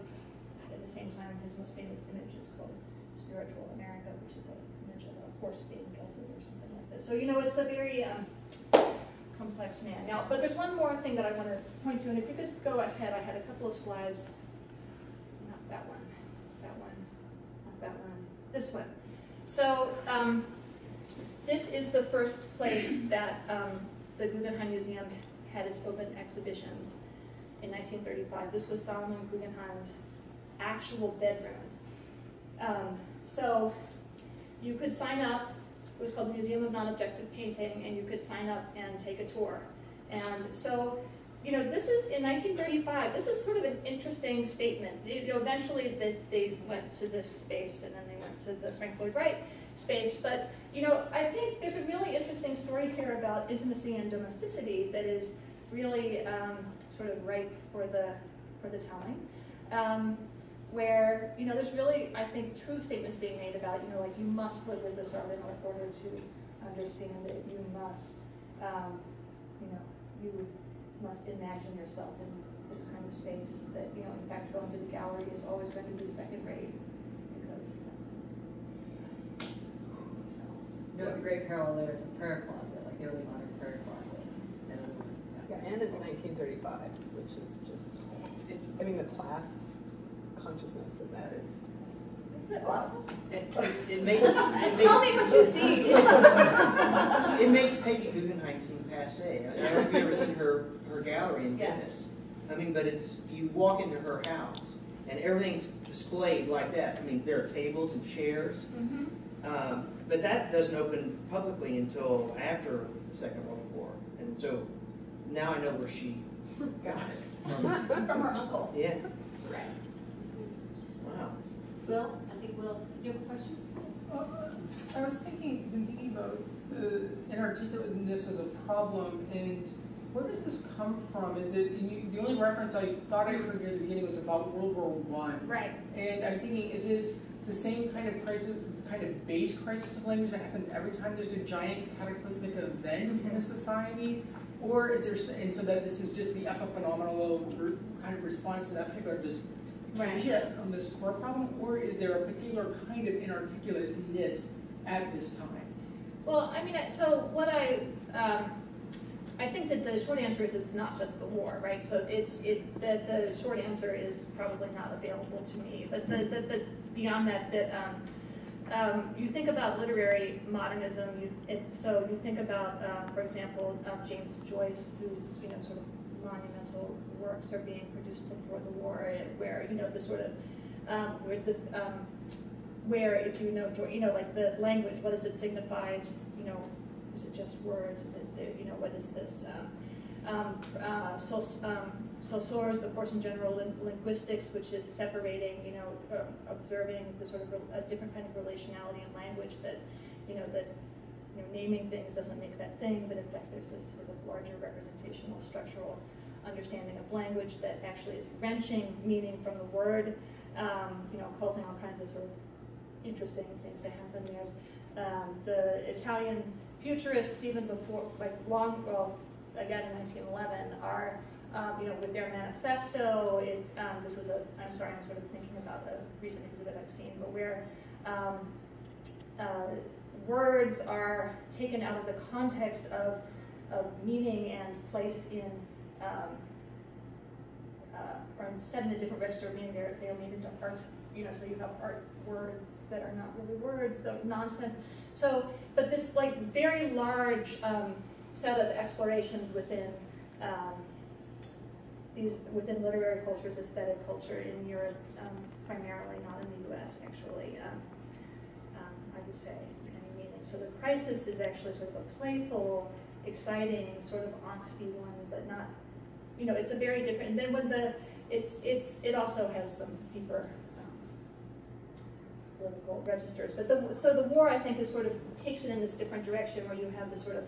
at the same time, his most famous image is called "Spiritual America," which is an image of a horse being jolted or something like this. So you know, it's a very um, complex man. Now, but there's one more thing that I want to point to, and if you could go ahead, I had a couple of slides. Not that one. That one, this one. So um, this is the first place that um, the Guggenheim Museum had its open exhibitions in nineteen thirty-five. This was Solomon Guggenheim's actual bedroom. Um, so you could sign up. It was called the Museum of Non-Objective Painting, and you could sign up and take a tour. And so, you know, this is in nineteen thirty-five. This is sort of an interesting statement. You know, eventually, they, they went to this space, and then they went to the Frank Lloyd Wright space. But you know, I think there's a really interesting story here about intimacy and domesticity that is really um, sort of ripe for the for the telling, um, where you know, there's really, I think, true statements being made about, you know, like you must live with this art in order to understand it. You must, um, you know, you. must imagine yourself in this kind of space that, you know, in fact, going to the gallery is always going to be second rate because, you know. So. You know, the great parallel there is the prayer closet, like the early modern prayer closet. And, yeah. Yeah, and it's nineteen thirty-five, which is just, it, I mean, the class consciousness of that is. Isn't it awesome? It, it, it makes, it Tell makes, me what you see. It makes Peggy Guggenheim seem passe. I don't know if you've ever seen her, her gallery in Venice. Yeah. I mean, but it's, you walk into her house and everything's displayed like that. I mean, there are tables and chairs. Mm-hmm. Um, but that doesn't open publicly until after the Second World War. And so now I know where she got it. From, from her uncle. Yeah. Right. Wow. Will, I think Will, do you have a question? Uh, I was thinking, been thinking about uh, inarticulateness as a problem, and where does this come from? Is it you, the only reference I thought I heard near the beginning was about World War One? Right. And I'm thinking, is this the same kind of crisis, kind of base crisis of language that happens every time there's a giant cataclysmic event in a society, or is there? And so that this is just the epiphenomenal kind of response to that particular just. Right. Yeah, on this core problem, or is there a particular kind of inarticulateness at this time? Well, I mean, so what I, um, I think that the short answer is it's not just the war, right? So it's it that the short answer is probably not available to me. But the, the but beyond that, that um, um, you think about literary modernism. You, it, so you think about, uh, for example, uh, James Joyce, who's you know sort of monumental works are being produced before the war, where you know the sort of um, where the um, where if you know you know like the language, what does it signify? Just you know, is it just words? Is it you know what is this? Um, um, uh, Saussure, the course in general linguistics, which is separating you know uh, observing the sort of a different kind of relationality in language that you know that. You know, naming things doesn't make that thing, but in fact there's a sort of larger representational structural understanding of language that actually is wrenching meaning from the word, um, you know, causing all kinds of sort of interesting things to happen. There's um, the Italian futurists, even before, like long, well, again in nineteen eleven, are, um, you know, with their manifesto, it, um, this was a, I'm sorry, I'm sort of thinking about a recent exhibit I've seen, but where, um, uh, words are taken out of the context of, of meaning and placed in, um, uh, or set in a different register of meaning. They're, they're made into art, you know, so you have art words that are not really words, so nonsense. So, but this like very large um, set of explorations within um, these, within literary cultures, aesthetic culture in Europe, um, primarily, not in the U S actually, um, um, I would say. So the crisis is actually sort of a playful, exciting, sort of angsty one, but not, you know, it's a very different. And then when the, it's it's it also has some deeper um, political registers. But the so the war I think is sort of takes it in this different direction where you have this sort of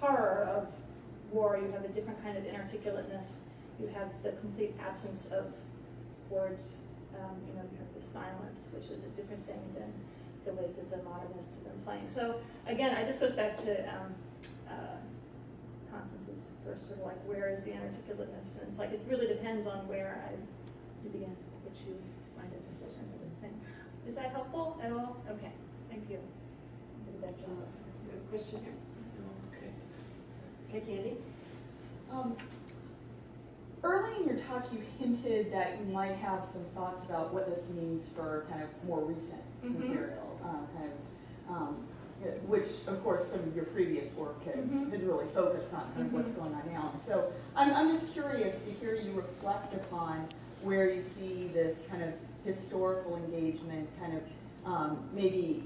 horror of war, you have a different kind of inarticulateness, you have the complete absence of words, um, you know, you have the silence, which is a different thing than. The ways that the modernists have been playing. So again, I, this goes back to um, uh, Constance's first sort of like, where is the inarticulateness? And it's like it really depends on where I you begin, which you find it in such another thing. Is that helpful at all? Okay, thank you. Did that job. Question here. Okay. Okay, Candy. Um, Early in your talk, you hinted that you might have some thoughts about what this means for kind of more recent mm-hmm. material, uh, kind of, um, which, of course, some of your previous work has, mm-hmm. has really focused on kind of mm-hmm. what's going on now. And so I'm, I'm just curious to hear you reflect upon where you see this kind of historical engagement kind of um, maybe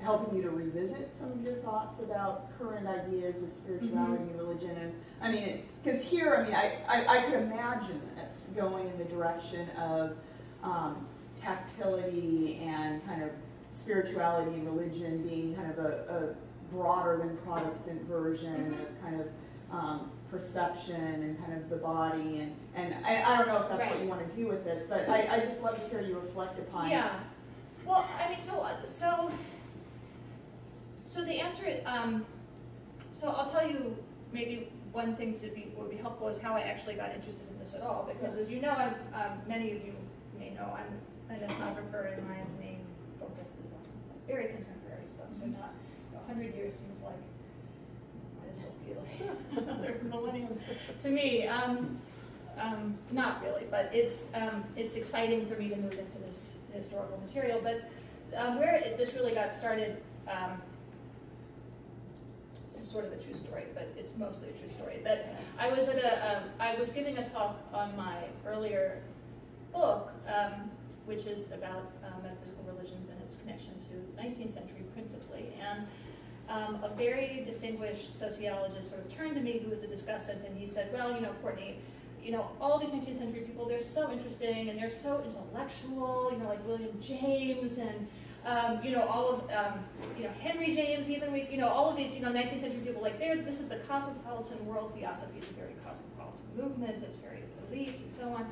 helping you to revisit some of your thoughts about current ideas of spirituality mm-hmm. and religion. And I mean, because here, I mean, I, I, I could imagine this going in the direction of um, tactility and kind of spirituality and religion being kind of a, a broader than Protestant version mm-hmm. of kind of um, perception and kind of the body. And, and I, I don't know if that's right. what you want to do with this, but I, I just love to hear you reflect upon yeah. it. Yeah. Well, I mean, so, so, So the answer is, um, so I'll tell you maybe one thing to be, would be helpful is how I actually got interested in this at all, because as you know, I've, um, many of you may know, I'm an ethnographer and my main focus is on very contemporary stuff, so not you know, one hundred years seems like, might as well be like another millennium to me. Um, um, not really, but it's, um, it's exciting for me to move into this historical material, but um, where it, this really got started, um, this is sort of a true story, but it's mostly a true story. That I was at a, um, I was giving a talk on my earlier book, um, which is about um, metaphysical religions and its connection to nineteenth century principally. And um, a very distinguished sociologist sort of turned to me, who was the discussant, and he said, well, you know, Courtney, you know, all these nineteenth century people, they're so interesting and they're so intellectual, you know, like William James and, um, you know, all of, um, you know, Henry James, even, we, you know, all of these, you know, nineteenth century people, like, they're, this is the cosmopolitan world. Theosophy is a very cosmopolitan movement, it's very elite and so on.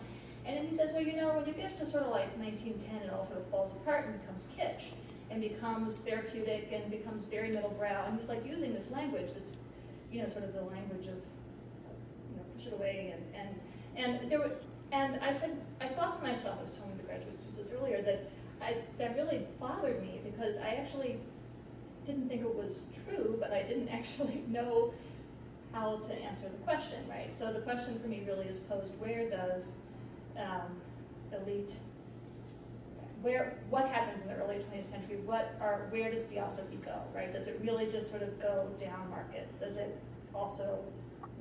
And then he says, well, you know, when you get to sort of like nineteen ten, it all sort of falls apart and becomes kitsch and becomes therapeutic and becomes very middle brow. And he's like using this language that's, you know, sort of the language of, you know, push it away. And and and there were, and I said, I thought to myself, I was telling the graduate students this earlier, that I that really bothered me, because I actually didn't think it was true, but I didn't actually know how to answer the question, right? So the question for me really is posed: where does Um, elite, where, what happens in the early twentieth century, what are, where does theosophy go, right? Does it really just sort of go down market? Does it also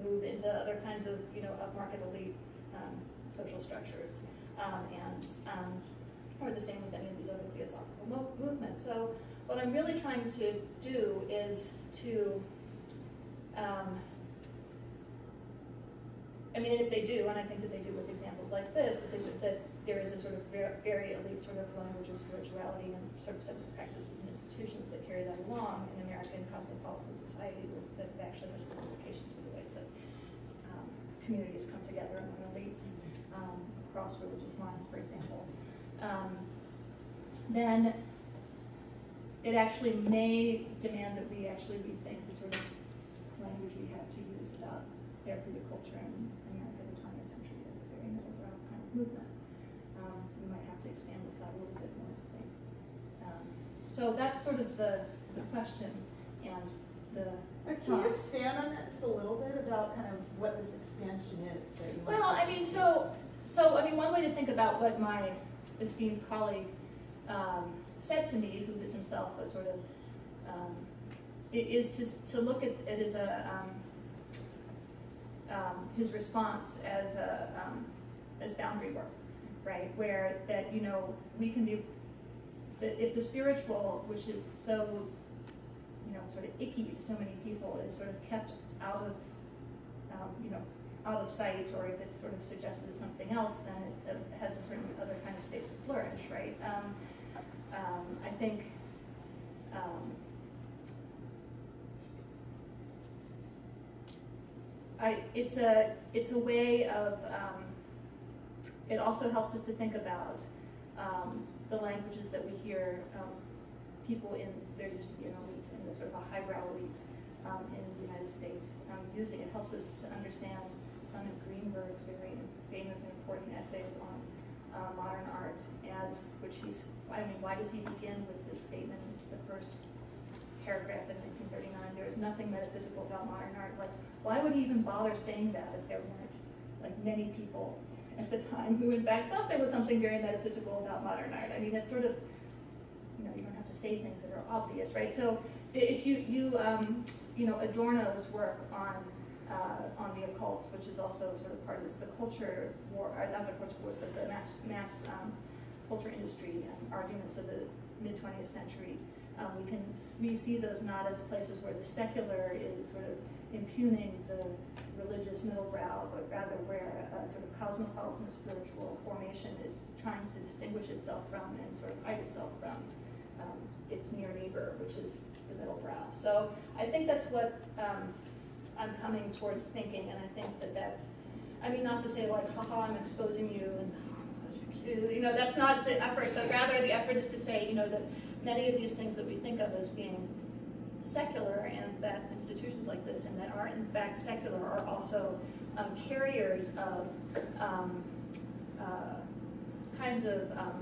move into other kinds of, you know, upmarket elite um, social structures? Um, and, um, or the same with any of these other theosophical mo movements. So what I'm really trying to do is to, um, I mean, if they do, and I think that they do with examples like this, that, they, that there is a sort of very, very elite sort of language of spirituality and sort of sets of practices and institutions that carry that along in American cosmopolitan society, with, that actually has implications for the ways that um, communities come together among elites um, across religious lines, for example. Um, then it actually may demand that we actually rethink the sort of language we have to use about therapeutic culture and America in the twentieth century is a very middle brow kind of movement. Um, we might have to expand this out a little bit more, I think. Um, so that's sort of the, the question and the thought. Can you expand on that just a little bit about kind of what this expansion is? That you well, I mean, so, so, I mean, one way to think about what my esteemed colleague um, said to me, who is himself a sort of, um, is to, to look at it as a, um, Um, his response as a um, as boundary work, right? Where that, you know, we can be, that if the spiritual, which is so, you know, sort of icky to so many people, is sort of kept out of um, you know, out of sight, or if it's sort of suggested as something else, then it, it has a certain other kind of space to flourish, right? Um, um, I think. Um, I, it's a it's a way of um, it also helps us to think about um, the languages that we hear um, people in there used to be an elite and the sort of a highbrow elite um, in the United States um, using. It helps us to understand Clement Greenberg's very famous and important essays on uh, modern art, as which he's I mean why does he begin with this statement, the first paragraph in nineteen thirty-nine? There is nothing metaphysical about modern art. Like, why would he even bother saying that if there weren't like many people at the time who in fact thought there was something very metaphysical about modern art? I mean, it's sort of, you know, you don't have to say things that are obvious, right? So if you, you, um, you know, Adorno's work on, uh, on the occult, which is also sort of part of this, the culture war, or not the culture war, but the mass, mass um, culture industry um, arguments of the mid twentieth century, Um, we can we see those not as places where the secular is sort of impugning the religious middle brow, but rather where a sort of cosmopolitan spiritual formation is trying to distinguish itself from and sort of hide itself from um, its near neighbor, which is the middle brow. So I think that's what um, I'm coming towards thinking, and I think that that's, I mean, not to say like, haha, I'm exposing you, and you know, that's not the effort, but rather the effort is to say, you know, that many of these things that we think of as being secular, and that institutions like this and that are in fact secular are also um, carriers of um, uh, kinds of, um,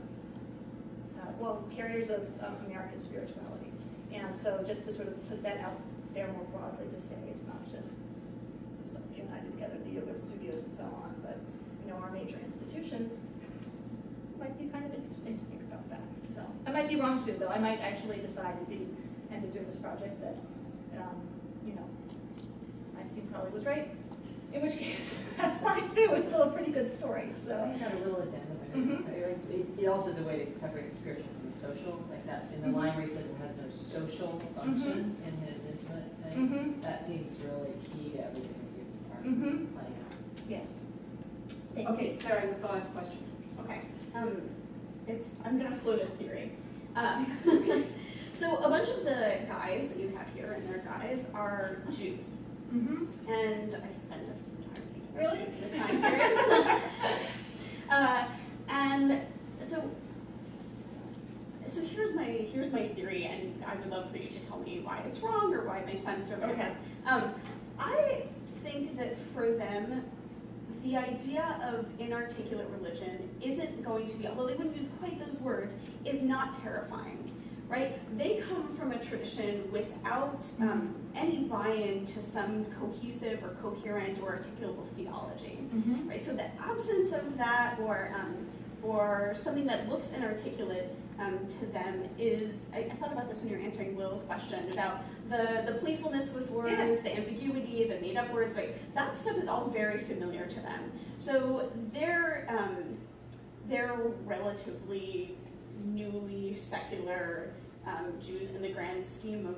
uh, well, carriers of um, American spirituality. And so just to sort of put that out there more broadly, to say it's not just the stuff united together, the yoga studios and so on, but you know, our major institutions, might be kind of interesting to think about that. So I might be wrong too, though. I might actually decide at the end of doing this project that, um, you know, my student colleague was right. In which case, that's fine too. It's still a pretty good story. So I have a little addendum. Mm-hmm. it, it also is a way to separate the spiritual from the social, like that in the mm-hmm. line where he said it has no social function mm-hmm. in his intimate thing. Mm-hmm. That seems really key to everything that you are mm-hmm. playing out. Yes. Thank okay, you. Sorry, the last question. Okay. Um, it's I'm gonna float a theory. Um, so a bunch of the guys that you have here and their guys are Jews. Mm-hmm. And I spend up some time thinking about really? Jews this time period. uh, and so so here's my here's my theory, and I would love for you to tell me why it's wrong or why it makes sense or whatever. Okay. Um, I think that for them, the idea of inarticulate religion isn't going to be, although they wouldn't use quite those words, is not terrifying, right? They come from a tradition without um, any buy-in to some cohesive or coherent or articulable theology, mm-hmm. right? So the absence of that, or um, or something that looks inarticulate um, to them is, I, I thought about this when you were answering Will's question about the, the playfulness with words, yeah. the ambiguity, the made up words, right? That stuff is all very familiar to them. So they're, um, they're relatively newly secular um, Jews in the grand scheme of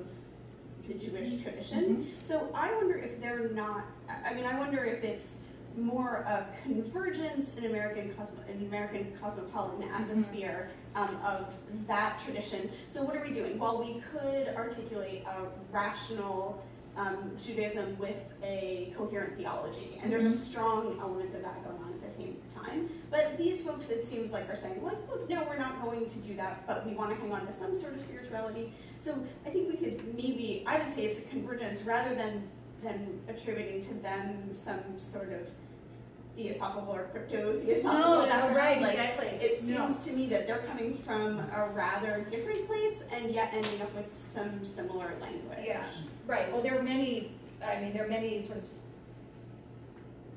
the Jewish tradition. Mm-hmm. So I wonder if they're not, I mean, I wonder if it's more a convergence in American, cosmo in American cosmopolitan atmosphere um, of that tradition. So what are we doing? While we could articulate a rational um, Judaism with a coherent theology, and there's a strong element of that going on at the same time, but these folks, it seems like, are saying, like, look, no, we're not going to do that, but we want to hang on to some sort of spirituality. So I think we could maybe, I would say it's a convergence rather than than attributing to them some sort of theosophical or crypto-theosophical. No, no, right, like, exactly. It no. seems to me that they're coming from a rather different place and yet ending up with some similar language. Yeah, right. Well, there are many, I mean, there are many sort of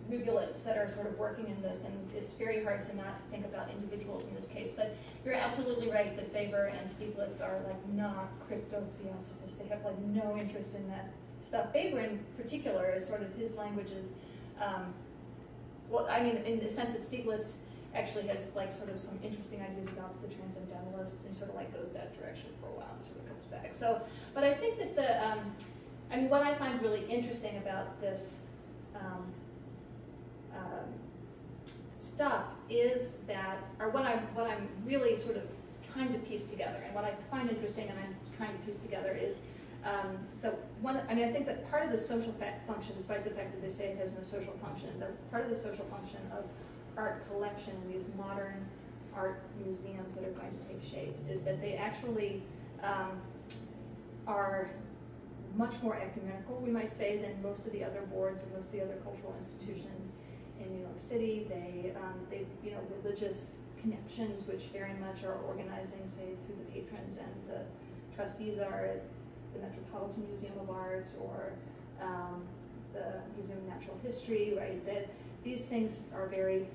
rivulets that are sort of working in this, and it's very hard to not think about individuals in this case, but you're absolutely right that Weber and Stieglitz are like not crypto-theosophists. They have like no interest in that stuff. Weber in particular is sort of his language is, um, well, I mean, in the sense that Stieglitz actually has like sort of some interesting ideas about the transcendentalists and sort of like goes that direction for a while and sort of comes back. So, but I think that the, um, I mean, what I find really interesting about this um, uh, stuff is that, or what I'm, what I'm really sort of trying to piece together, and what I find interesting and I'm trying to piece together is Um, the one, I mean, I think that part of the social function, despite the fact that they say it has no social function, that part of the social function of art collection, these modern art museums that are going to take shape, is that they actually um, are much more ecumenical, we might say, than most of the other boards and most of the other cultural institutions in New York City. They, um, they, you know, religious connections, which very much are organizing, say, through the patrons and the trustees are at the Metropolitan Museum of Art or um, the Museum of Natural History, right? That these things are very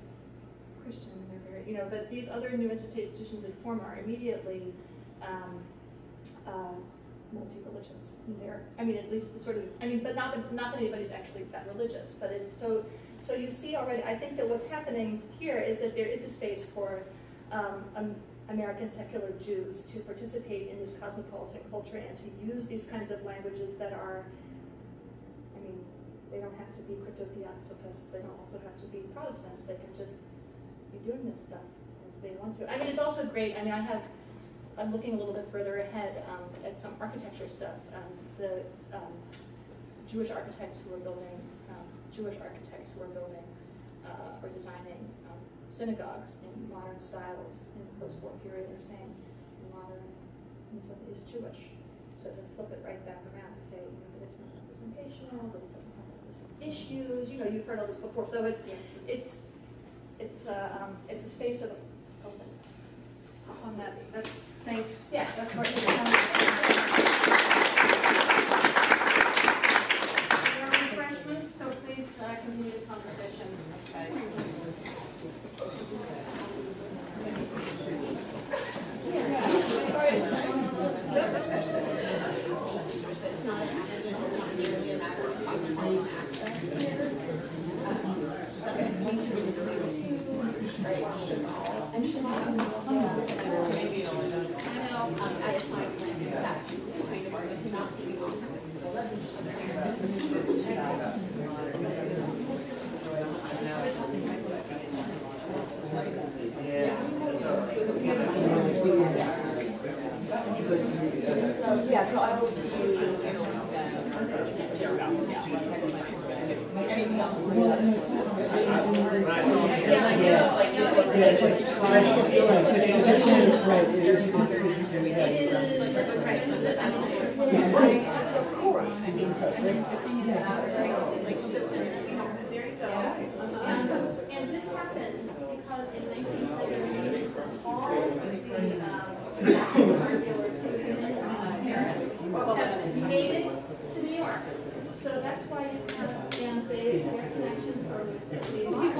Christian, and they're very, you know, but these other new institutions that form are immediately um, uh, multi-religious in there. I mean, at least the sort of, I mean, but not that, not that anybody's actually that religious, but it's so, so you see already, I think that what's happening here is that there is a space for um, a, American secular Jews to participate in this cosmopolitan culture and to use these kinds of languages that are, I mean, they don't have to be crypto-theosophists, they don't also have to be Protestants, they can just be doing this stuff as they want to. I mean, it's also great, I mean, I have, I'm looking a little bit further ahead um, at some architecture stuff, um, the um, Jewish architects who are building, um, Jewish architects who are building uh, or designing um, synagogues in modern styles in the post-war period are saying modern is Jewish. So to flip it right back around to say, you know, that it's not representational, but it doesn't have all these issues. You know, you've heard all this before. So it's yeah. it's it's uh, um, it's a space of openness. Awesome. That that's thank yeah. That's what you're There are refreshments, so please uh, continue the conversation outside. I'm Yeah, so I will see you. And this happens because in nineteen seventy, all the art dealers who came in from Paris have made it to New York. So that's why you have, and they, their connections are with the